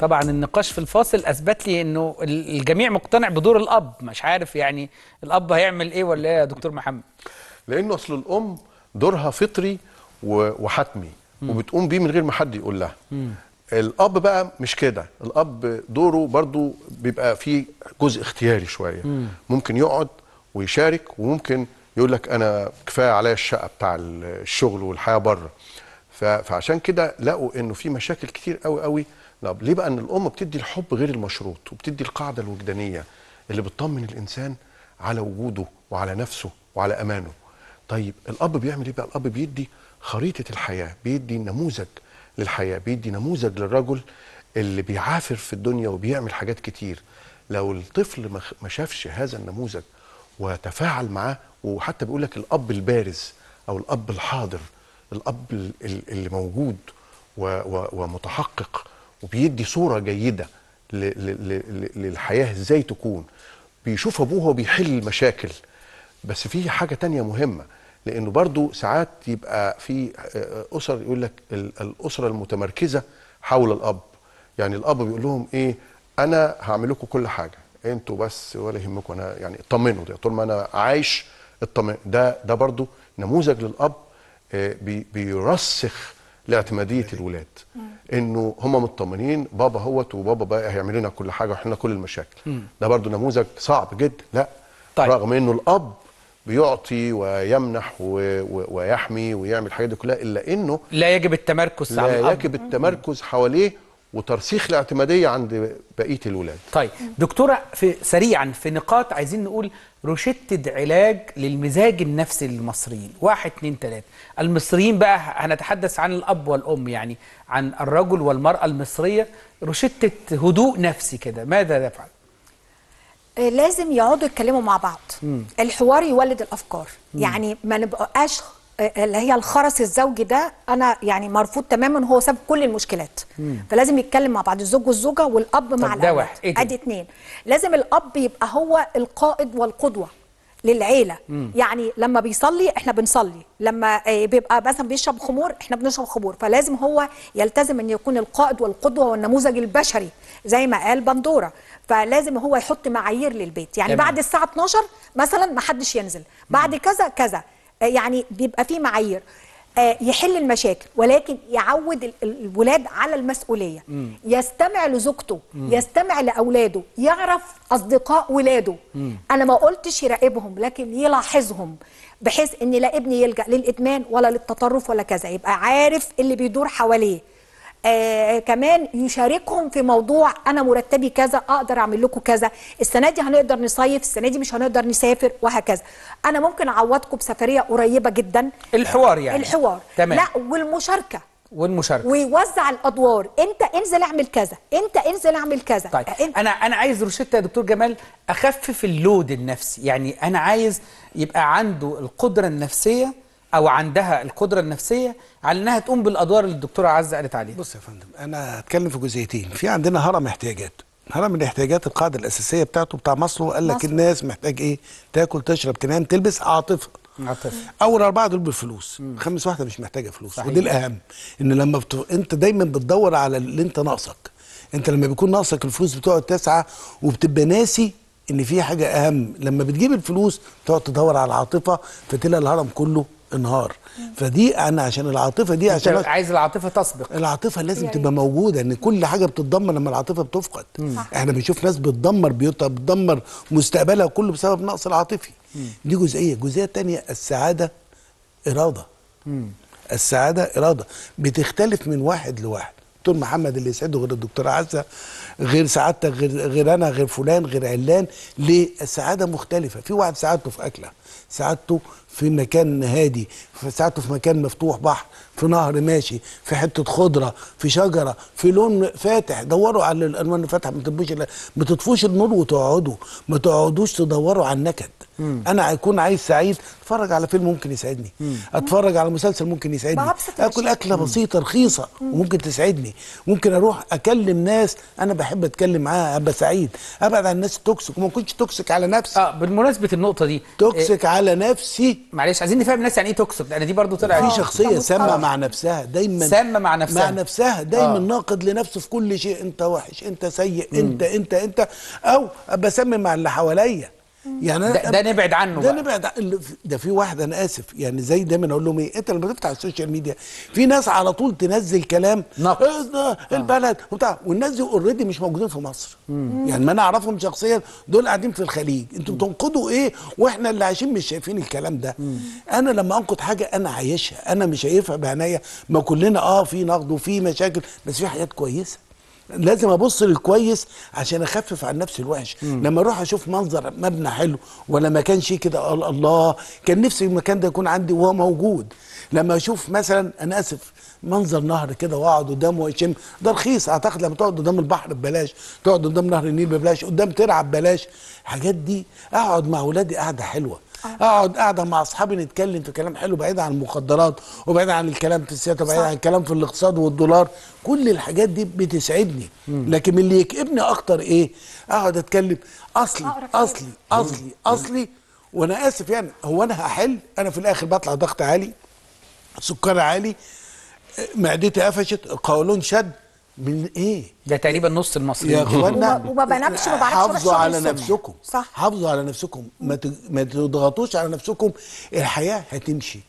طبعا النقاش في الفاصل اثبت لي انه الجميع مقتنع بدور الاب، مش عارف يعني الاب هيعمل ايه ولا ايه يا دكتور محمد؟ لانه اصل الام دورها فطري وحتمي وبتقوم بيه من غير ما حد يقول لها. الاب بقى مش كده، الاب دوره برضو بيبقى فيه جزء اختياري شويه، ممكن يقعد ويشارك وممكن يقول لك انا كفايه عليا الشقه بتاع الشغل والحياه بره. فعشان كده لقوا انه في مشاكل كتير قوي قوي. طب ليه بقى ان الام بتدي الحب غير المشروط، وبتدي القاعده الوجدانيه اللي بتطمن الانسان على وجوده وعلى نفسه وعلى امانه؟ طيب الاب بيعمل ايه بقى؟ الاب بيدي خريطه الحياه، بيدي نموذج للحياه، بيدي نموذج للرجل اللي بيعافر في الدنيا وبيعمل حاجات كتير. لو الطفل ما شافش هذا النموذج وتفاعل معاه، وحتى بيقول لك الاب البارز او الاب الحاضر، الاب اللي موجود ومتحقق وبيدي صورة جيدة للحياة ازاي تكون، بيشوف ابوه وبيحل المشاكل. بس في حاجة تانية مهمة، لانه برضو ساعات يبقى في اسر يقول لك الاسرة المتمركزة حول الاب، يعني الاب بيقول لهم ايه، انا هعمل لكم كل حاجة انتوا بس ولا يهمكم، انا يعني اطمنوا طول ما انا عايش اطمن. ده برضو نموذج للاب بيرسخ لاعتمادية الولاد، انه هم مطمنين بابا هوت، وبابا بقى هيعمل لنا كل حاجه ويحل لنا كل المشاكل. ده برضو نموذج صعب جدا. لا طيب. رغم انه الاب بيعطي ويمنح ويحمي ويعمل الحاجات دي كلها، الا انه لا يجب التمركز على الاب، لا يجب التمركز حواليه وترسيخ الاعتماديه عند بقيه الولاد. طيب دكتوره، سريعا في نقاط عايزين نقول روشتة علاج للمزاج النفسي للمصريين، 1 2 3 المصريين بقى، هنتحدث عن الاب والام، يعني عن الرجل والمراه المصريه، روشتة هدوء نفسي كده ماذا يفعل؟ لازم يقعدوا يتكلموا مع بعض، الحوار يولد الافكار، يعني ما نبقاش اللي هي الخرس الزوجي ده، انا يعني مرفوض تماما، هو سبب كل المشكلات. فلازم يتكلم مع بعض الزوج والزوجه والاب مع الأولاد. ادي 2. لازم الاب يبقى هو القائد والقدوه للعيله، يعني لما بيصلي احنا بنصلي، لما بيبقى مثلا بيشرب خمور احنا بنشرب خمور، فلازم هو يلتزم ان يكون القائد والقدوه والنموذج البشري زي ما قال بندوره. فلازم هو يحط معايير للبيت، يعني بعد الساعه 12 مثلا ما حدش ينزل، بعد كذا كذا، يعني بيبقى فيه معايير. يحل المشاكل، ولكن يعود الولاد على المسؤولية، يستمع لزوجته، يستمع لأولاده، يعرف أصدقاء ولاده. أنا ما قلتش يراقبهم، لكن يلاحظهم، بحيث أن لا ابني يلجأ للإدمان ولا للتطرف ولا كذا، يبقى عارف اللي بيدور حواليه. كمان يشاركهم في موضوع، انا مرتبي كذا، اقدر اعمل لكم كذا، السنه دي هنقدر نصيف، السنه دي مش هنقدر نسافر، وهكذا. انا ممكن اعوضكم بسفريه قريبه جدا. الحوار يعني تمام. لا، والمشاركه ويوزع الادوار، انت انزل اعمل كذا، انت انزل اعمل كذا. طيب انا عايز روشتة يا دكتور جمال اخفف اللود النفسي، يعني انا عايز يبقى عنده القدره النفسيه أو عندها القدرة النفسية على أنها تقوم بالأدوار اللي الدكتورة عزة قالت عليها. بص يا فندم، أنا هتكلم في جزئيتين. في عندنا هرم احتياجات، هرم الاحتياجات القاعدة الأساسية بتاعته بتاع مصلو، قال لك الناس محتاج إيه؟ تاكل، تشرب، تنام، تلبس، عاطفة. اول اربعه دول بالفلوس، خامس واحده مش محتاجه فلوس. صحيح. ودي الاهم، ان لما انت دايما بتدور على اللي انت ناقصك، انت لما بيكون ناقصك الفلوس بتقعد تسعى وبتبقى ناسي ان في حاجه اهم. لما بتجيب الفلوس بتقعد تدور على العاطفه، فتلاقي الهرم كله انهار. فدي انا عشان العاطفه دي، عشان عايز العاطفه تسبق، العاطفه لازم يعني تبقى موجوده، ان كل حاجه بتتدمر لما العاطفه بتفقد. احنا بنشوف ناس بتدمر بيوتها، بتدمر مستقبلها كله بسبب نقص العاطفي. دي جزئيه. الجزئيه الثانيه السعاده اراده. السعاده اراده بتختلف من واحد لواحد. دكتور محمد اللي يسعده غير الدكتوره عزه، غير سعادتك غير انا، غير فلان، غير علان. ليه؟ السعاده مختلفه. في واحد سعادته في اكله، سعادته في مكان هادي، ساعته في مكان مفتوح، بحر، في نهر ماشي، في حته خضره، في شجره، في لون فاتح. دوروا على الالوان الفاتحه، ما تطفوش النور وتقعدوا، ما تقعدوش تدوروا على النكد. انا هيكون عايز سعيد، اتفرج على فيلم ممكن يسعدني، اتفرج على مسلسل ممكن يسعدني، اكل اكله بسيطه رخيصه وممكن تسعدني، ممكن اروح اكلم ناس انا بحب اتكلم معاها، ابقى سعيد. ابعد عن الناس التوكسيك، وما اكونش توكسيك على نفسي. بالمناسبه النقطه دي، توكسيك على نفسي، معلش عايزين نفهم الناس يعني ايه توكسيك، لان دي برضو طلعت في شخصيه سامه مع نفسها دايما، سامه مع نفسها، دايما ناقد لنفسه في كل شيء. انت وحش، انت سيء، انت او بسمي مع اللي حواليا. يعني ده نبعد عنه، ده نبعد. ده في واحد، انا اسف يعني، زي دايما اقول لهم ايه، انت لما تفتح السوشيال ميديا في ناس على طول تنزل كلام البلد وبتاع، والناس دي اوريدي مش موجودين في مصر. يعني ما انا اعرفهم شخصيا، دول قاعدين في الخليج. انتوا بتنقدوا ايه واحنا اللي عايشين مش شايفين الكلام ده؟ انا لما انقد حاجه انا عايشها، انا مش شايفها بعينيا. ما كلنا في نقد وفي مشاكل، بس في حاجات كويسه. لازم ابص للكويس عشان اخفف عن نفسي الوحش. لما اروح اشوف منظر مبنى حلو ولا مكان شيء كده، الله كان نفسي المكان ده يكون عندي وهو موجود. لما اشوف مثلا، انا اسف، منظر نهر كده واقعد قدامه واشم، ده رخيص. اعتقد لما تقعد قدام البحر ببلاش، تقعد قدام نهر النيل ببلاش، قدام ترعه ببلاش. الحاجات دي اقعد مع اولادي قعده حلوه، اقعد قاعده مع اصحابي نتكلم في كلام حلو، بعيد عن المخدرات وبعيد عن الكلام في السياسه، بعيد عن الكلام في الاقتصاد والدولار. كل الحاجات دي بتسعدني. لكن اللي يكئبني اكتر ايه؟ اقعد اتكلم اصلي. وانا اسف يعني، هو انا هحل؟ انا في الاخر بطلع ضغط عالي، سكر عالي، معدتي قفشت، القولون شد من ايه؟ ده تقريبا نص المصريين يا اخوانا. وما بنامش، ما بعرفش. حافظوا على نفسكم، صح، حافظوا على نفسكم، ما تضغطوش على نفسكم. الحياه هتمشي.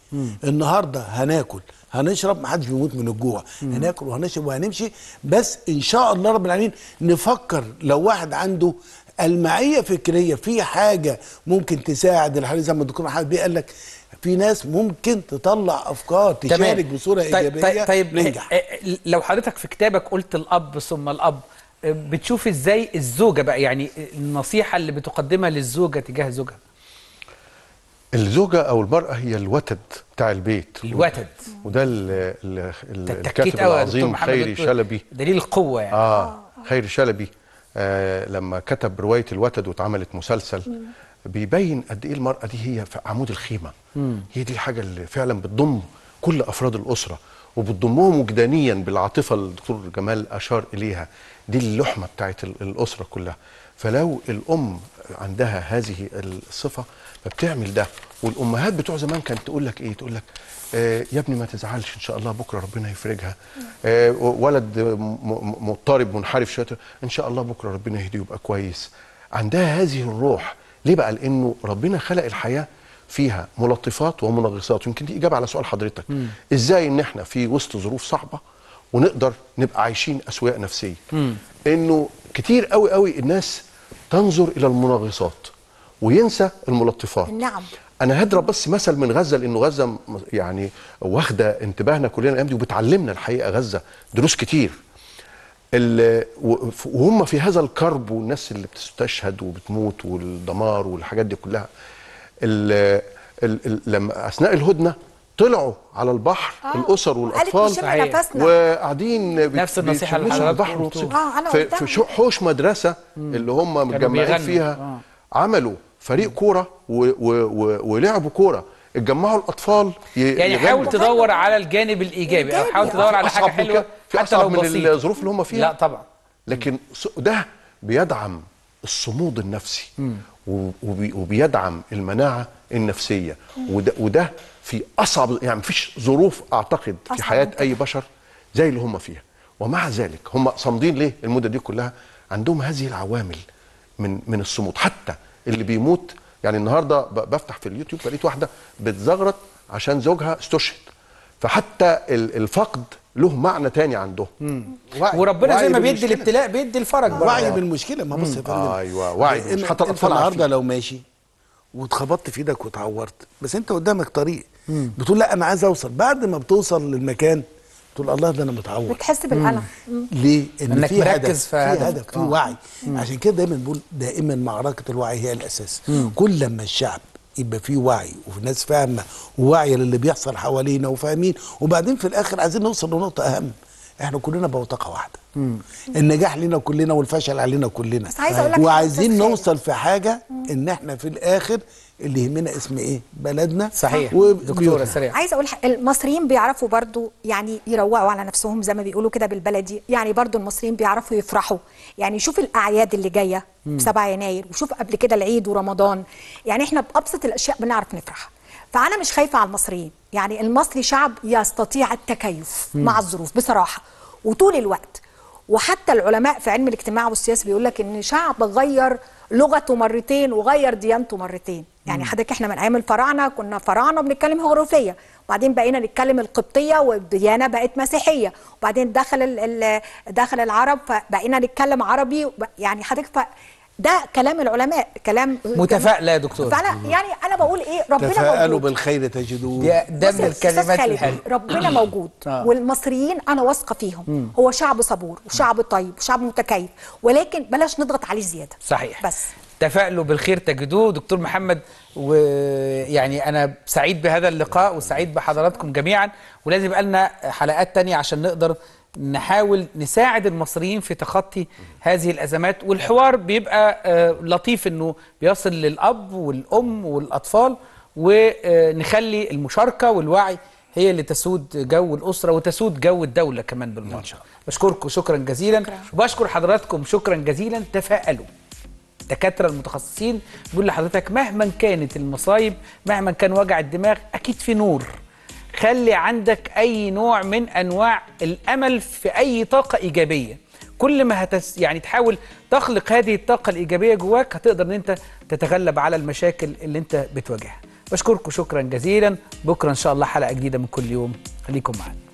النهارده هناكل هنشرب، ما حدش بيموت من الجوع. هناكل وهنشرب وهنمشي، بس ان شاء الله رب العالمين نفكر. لو واحد عنده المعيه فكريه في حاجه ممكن تساعد الحالي، زي ما الدكتور محمد بيه قال لك، في ناس ممكن تطلع افكار تشارك بصوره ايجابيه. طيب ننجح. لو حضرتك في كتابك قلت الاب ثم الاب، بتشوف ازاي الزوجه بقى، يعني النصيحه اللي بتقدمها للزوجه تجاه زوجها؟ الزوجه او المراه هي الوتد بتاع البيت، الوتد. وده الكاتب العظيم خيري شلبي، دليل القوه يعني. خيري شلبي لما كتب روايه الوتد واتعملت مسلسل، بيبين قد ايه المرأة دي هي في عمود الخيمة. هي دي الحاجة اللي فعلا بتضم كل أفراد الأسرة، وبتضمهم وجدانيا بالعاطفة اللي الدكتور جمال أشار إليها. دي اللحمة بتاعت الأسرة كلها. فلو الأم عندها هذه الصفة فبتعمل ده. والأمهات بتوع زمان كانت تقول لك إيه؟ تقول لك يا ابني ما تزعلش، إن شاء الله بكرة ربنا يفرجها. ولد مضطرب منحرف شوية، إن شاء الله بكرة ربنا يهديه ويبقى كويس. عندها هذه الروح. ليه بقى؟ لأنه ربنا خلق الحياة فيها ملطفات ومنغصات. يمكن دي إجابة على سؤال حضرتك، إزاي إن إحنا في وسط ظروف صعبة ونقدر نبقى عايشين أسوياء نفسية. إنه كتير قوي قوي الناس تنظر إلى المنغصات وينسى الملطفات. نعم. أنا هضرب بس مثل من غزة، لأنه غزة يعني واخدة انتباهنا كلنا الأيام دي، وبتعلمنا الحقيقة غزة دروس كتير. وهم في هذا الكرب والناس اللي بتستشهد وبتموت والدمار والحاجات دي كلها، لما اثناء الهدنه طلعوا على البحر الاسر والاطفال وقاعدين نفس النصيحه على البحر في حوش مدرسه اللي هم متجمعين فيها. عملوا فريق كوره ولعبوا كوره، اتجمعوا الاطفال يعني. حاول تدور على الجانب الايجابي، او حاول تدور على حاجه حلوه حتى لو بسيطه من الظروف اللي هم فيها. لا طبعا، لكن ده بيدعم الصمود النفسي وبيدعم المناعة النفسية، وده في أصعب، يعني مفيش ظروف أعتقد في حياة أي بشر زي اللي هم فيها. ومع ذلك هم صامدين ليه المدة دي كلها؟ عندهم هذه العوامل من الصمود. حتى اللي بيموت، يعني النهاردة بفتح في اليوتيوب لقيت واحدة بتزغرط عشان زوجها استشهد. فحتى الفقد له معنى تاني عندهم. وربنا زي ما بيدي الابتلاء بيدي الفرج برضه. وعي بالمشكله. ما بص يا فندم، ايوه وعي بالمشكله. حتى الاطفال النهارده لو ماشي واتخبطت في ايدك واتعورت، بس انت قدامك طريق، بتقول لا انا عايز اوصل. بعد ما بتوصل للمكان تقول الله ده انا متعور، بتحس بالالم. ليه؟ انك في هدف، في هدف، في وعي. عشان كده دايما بقول دائما معركه الوعي هي الاساس. كل لما الشعب يبقى في وعي وفي ناس فاهمه وواعيه للي بيحصل حوالينا وفاهمين، وبعدين في الاخر عايزين نوصل لنقطه اهم، احنا كلنا بوتقه واحده. النجاح لينا كلنا والفشل علينا كلنا، وعايزين نوصل في حاجه ان احنا في الاخر اللي يهمنا اسم ايه؟ بلدنا. صحيح دكتوره سريع. عايزه اقول المصريين بيعرفوا برضو يعني يروقوا على نفسهم زي ما بيقولوا كده بالبلدي، يعني برضو المصريين بيعرفوا يفرحوا. يعني شوف الاعياد اللي جايه في 7 يناير، وشوف قبل كده العيد ورمضان، يعني احنا بابسط الاشياء بنعرف نفرح. فانا مش خايفه على المصريين، يعني المصري شعب يستطيع التكيف مع الظروف بصراحه وطول الوقت. وحتى العلماء في علم الاجتماع والسياسه بيقول لك ان شعب غير لغته مرتين وغير ديانته مرتين. يعني حضرتك احنا من ايام الفراعنه كنا فراعنه بنتكلم هيروغليفيه، وبعدين بقينا نتكلم القبطيه والديانه بقت مسيحيه، وبعدين دخل العرب فبقينا نتكلم عربي. يعني حضرتك ده كلام العلماء، كلام متفائله يا دكتور. يعني انا بقول ايه، ربنا موجود. تفاءلوا بالخير تجدوه. ده من الكلمات الحلوه، ربنا موجود. والمصريين انا واثقه فيهم. هو شعب صبور وشعب طيب وشعب متكيف، ولكن بلاش نضغط عليه زياده. صحيح. بس تفاءلوا بالخير تجدوه. دكتور محمد، ويعني انا سعيد بهذا اللقاء وسعيد بحضراتكم جميعا، ولازم يبقى لنا حلقات تانية عشان نقدر نحاول نساعد المصريين في تخطي هذه الأزمات. والحوار بيبقى لطيف، إنه بيصل للأب والأم والأطفال، ونخلي المشاركة والوعي هي اللي تسود جو الأسرة وتسود جو الدولة كمان بالمرة. بشكركم شكرا جزيلا، وبشكر حضراتكم شكرا جزيلا. تفاءلوا. الدكاترة المتخصصين بيقول لحضرتك مهما كانت المصايب، مهما كان وجع الدماغ، أكيد في نور. خلي عندك أي نوع من أنواع الأمل، في أي طاقة إيجابية. كل ما يعني تحاول تخلق هذه الطاقة الإيجابية جواك، هتقدر إن أنت تتغلب على المشاكل اللي أنت بتواجهها. بشكركم شكرا جزيلا. بكرة إن شاء الله حلقة جديدة من كل يوم. خليكم معانا.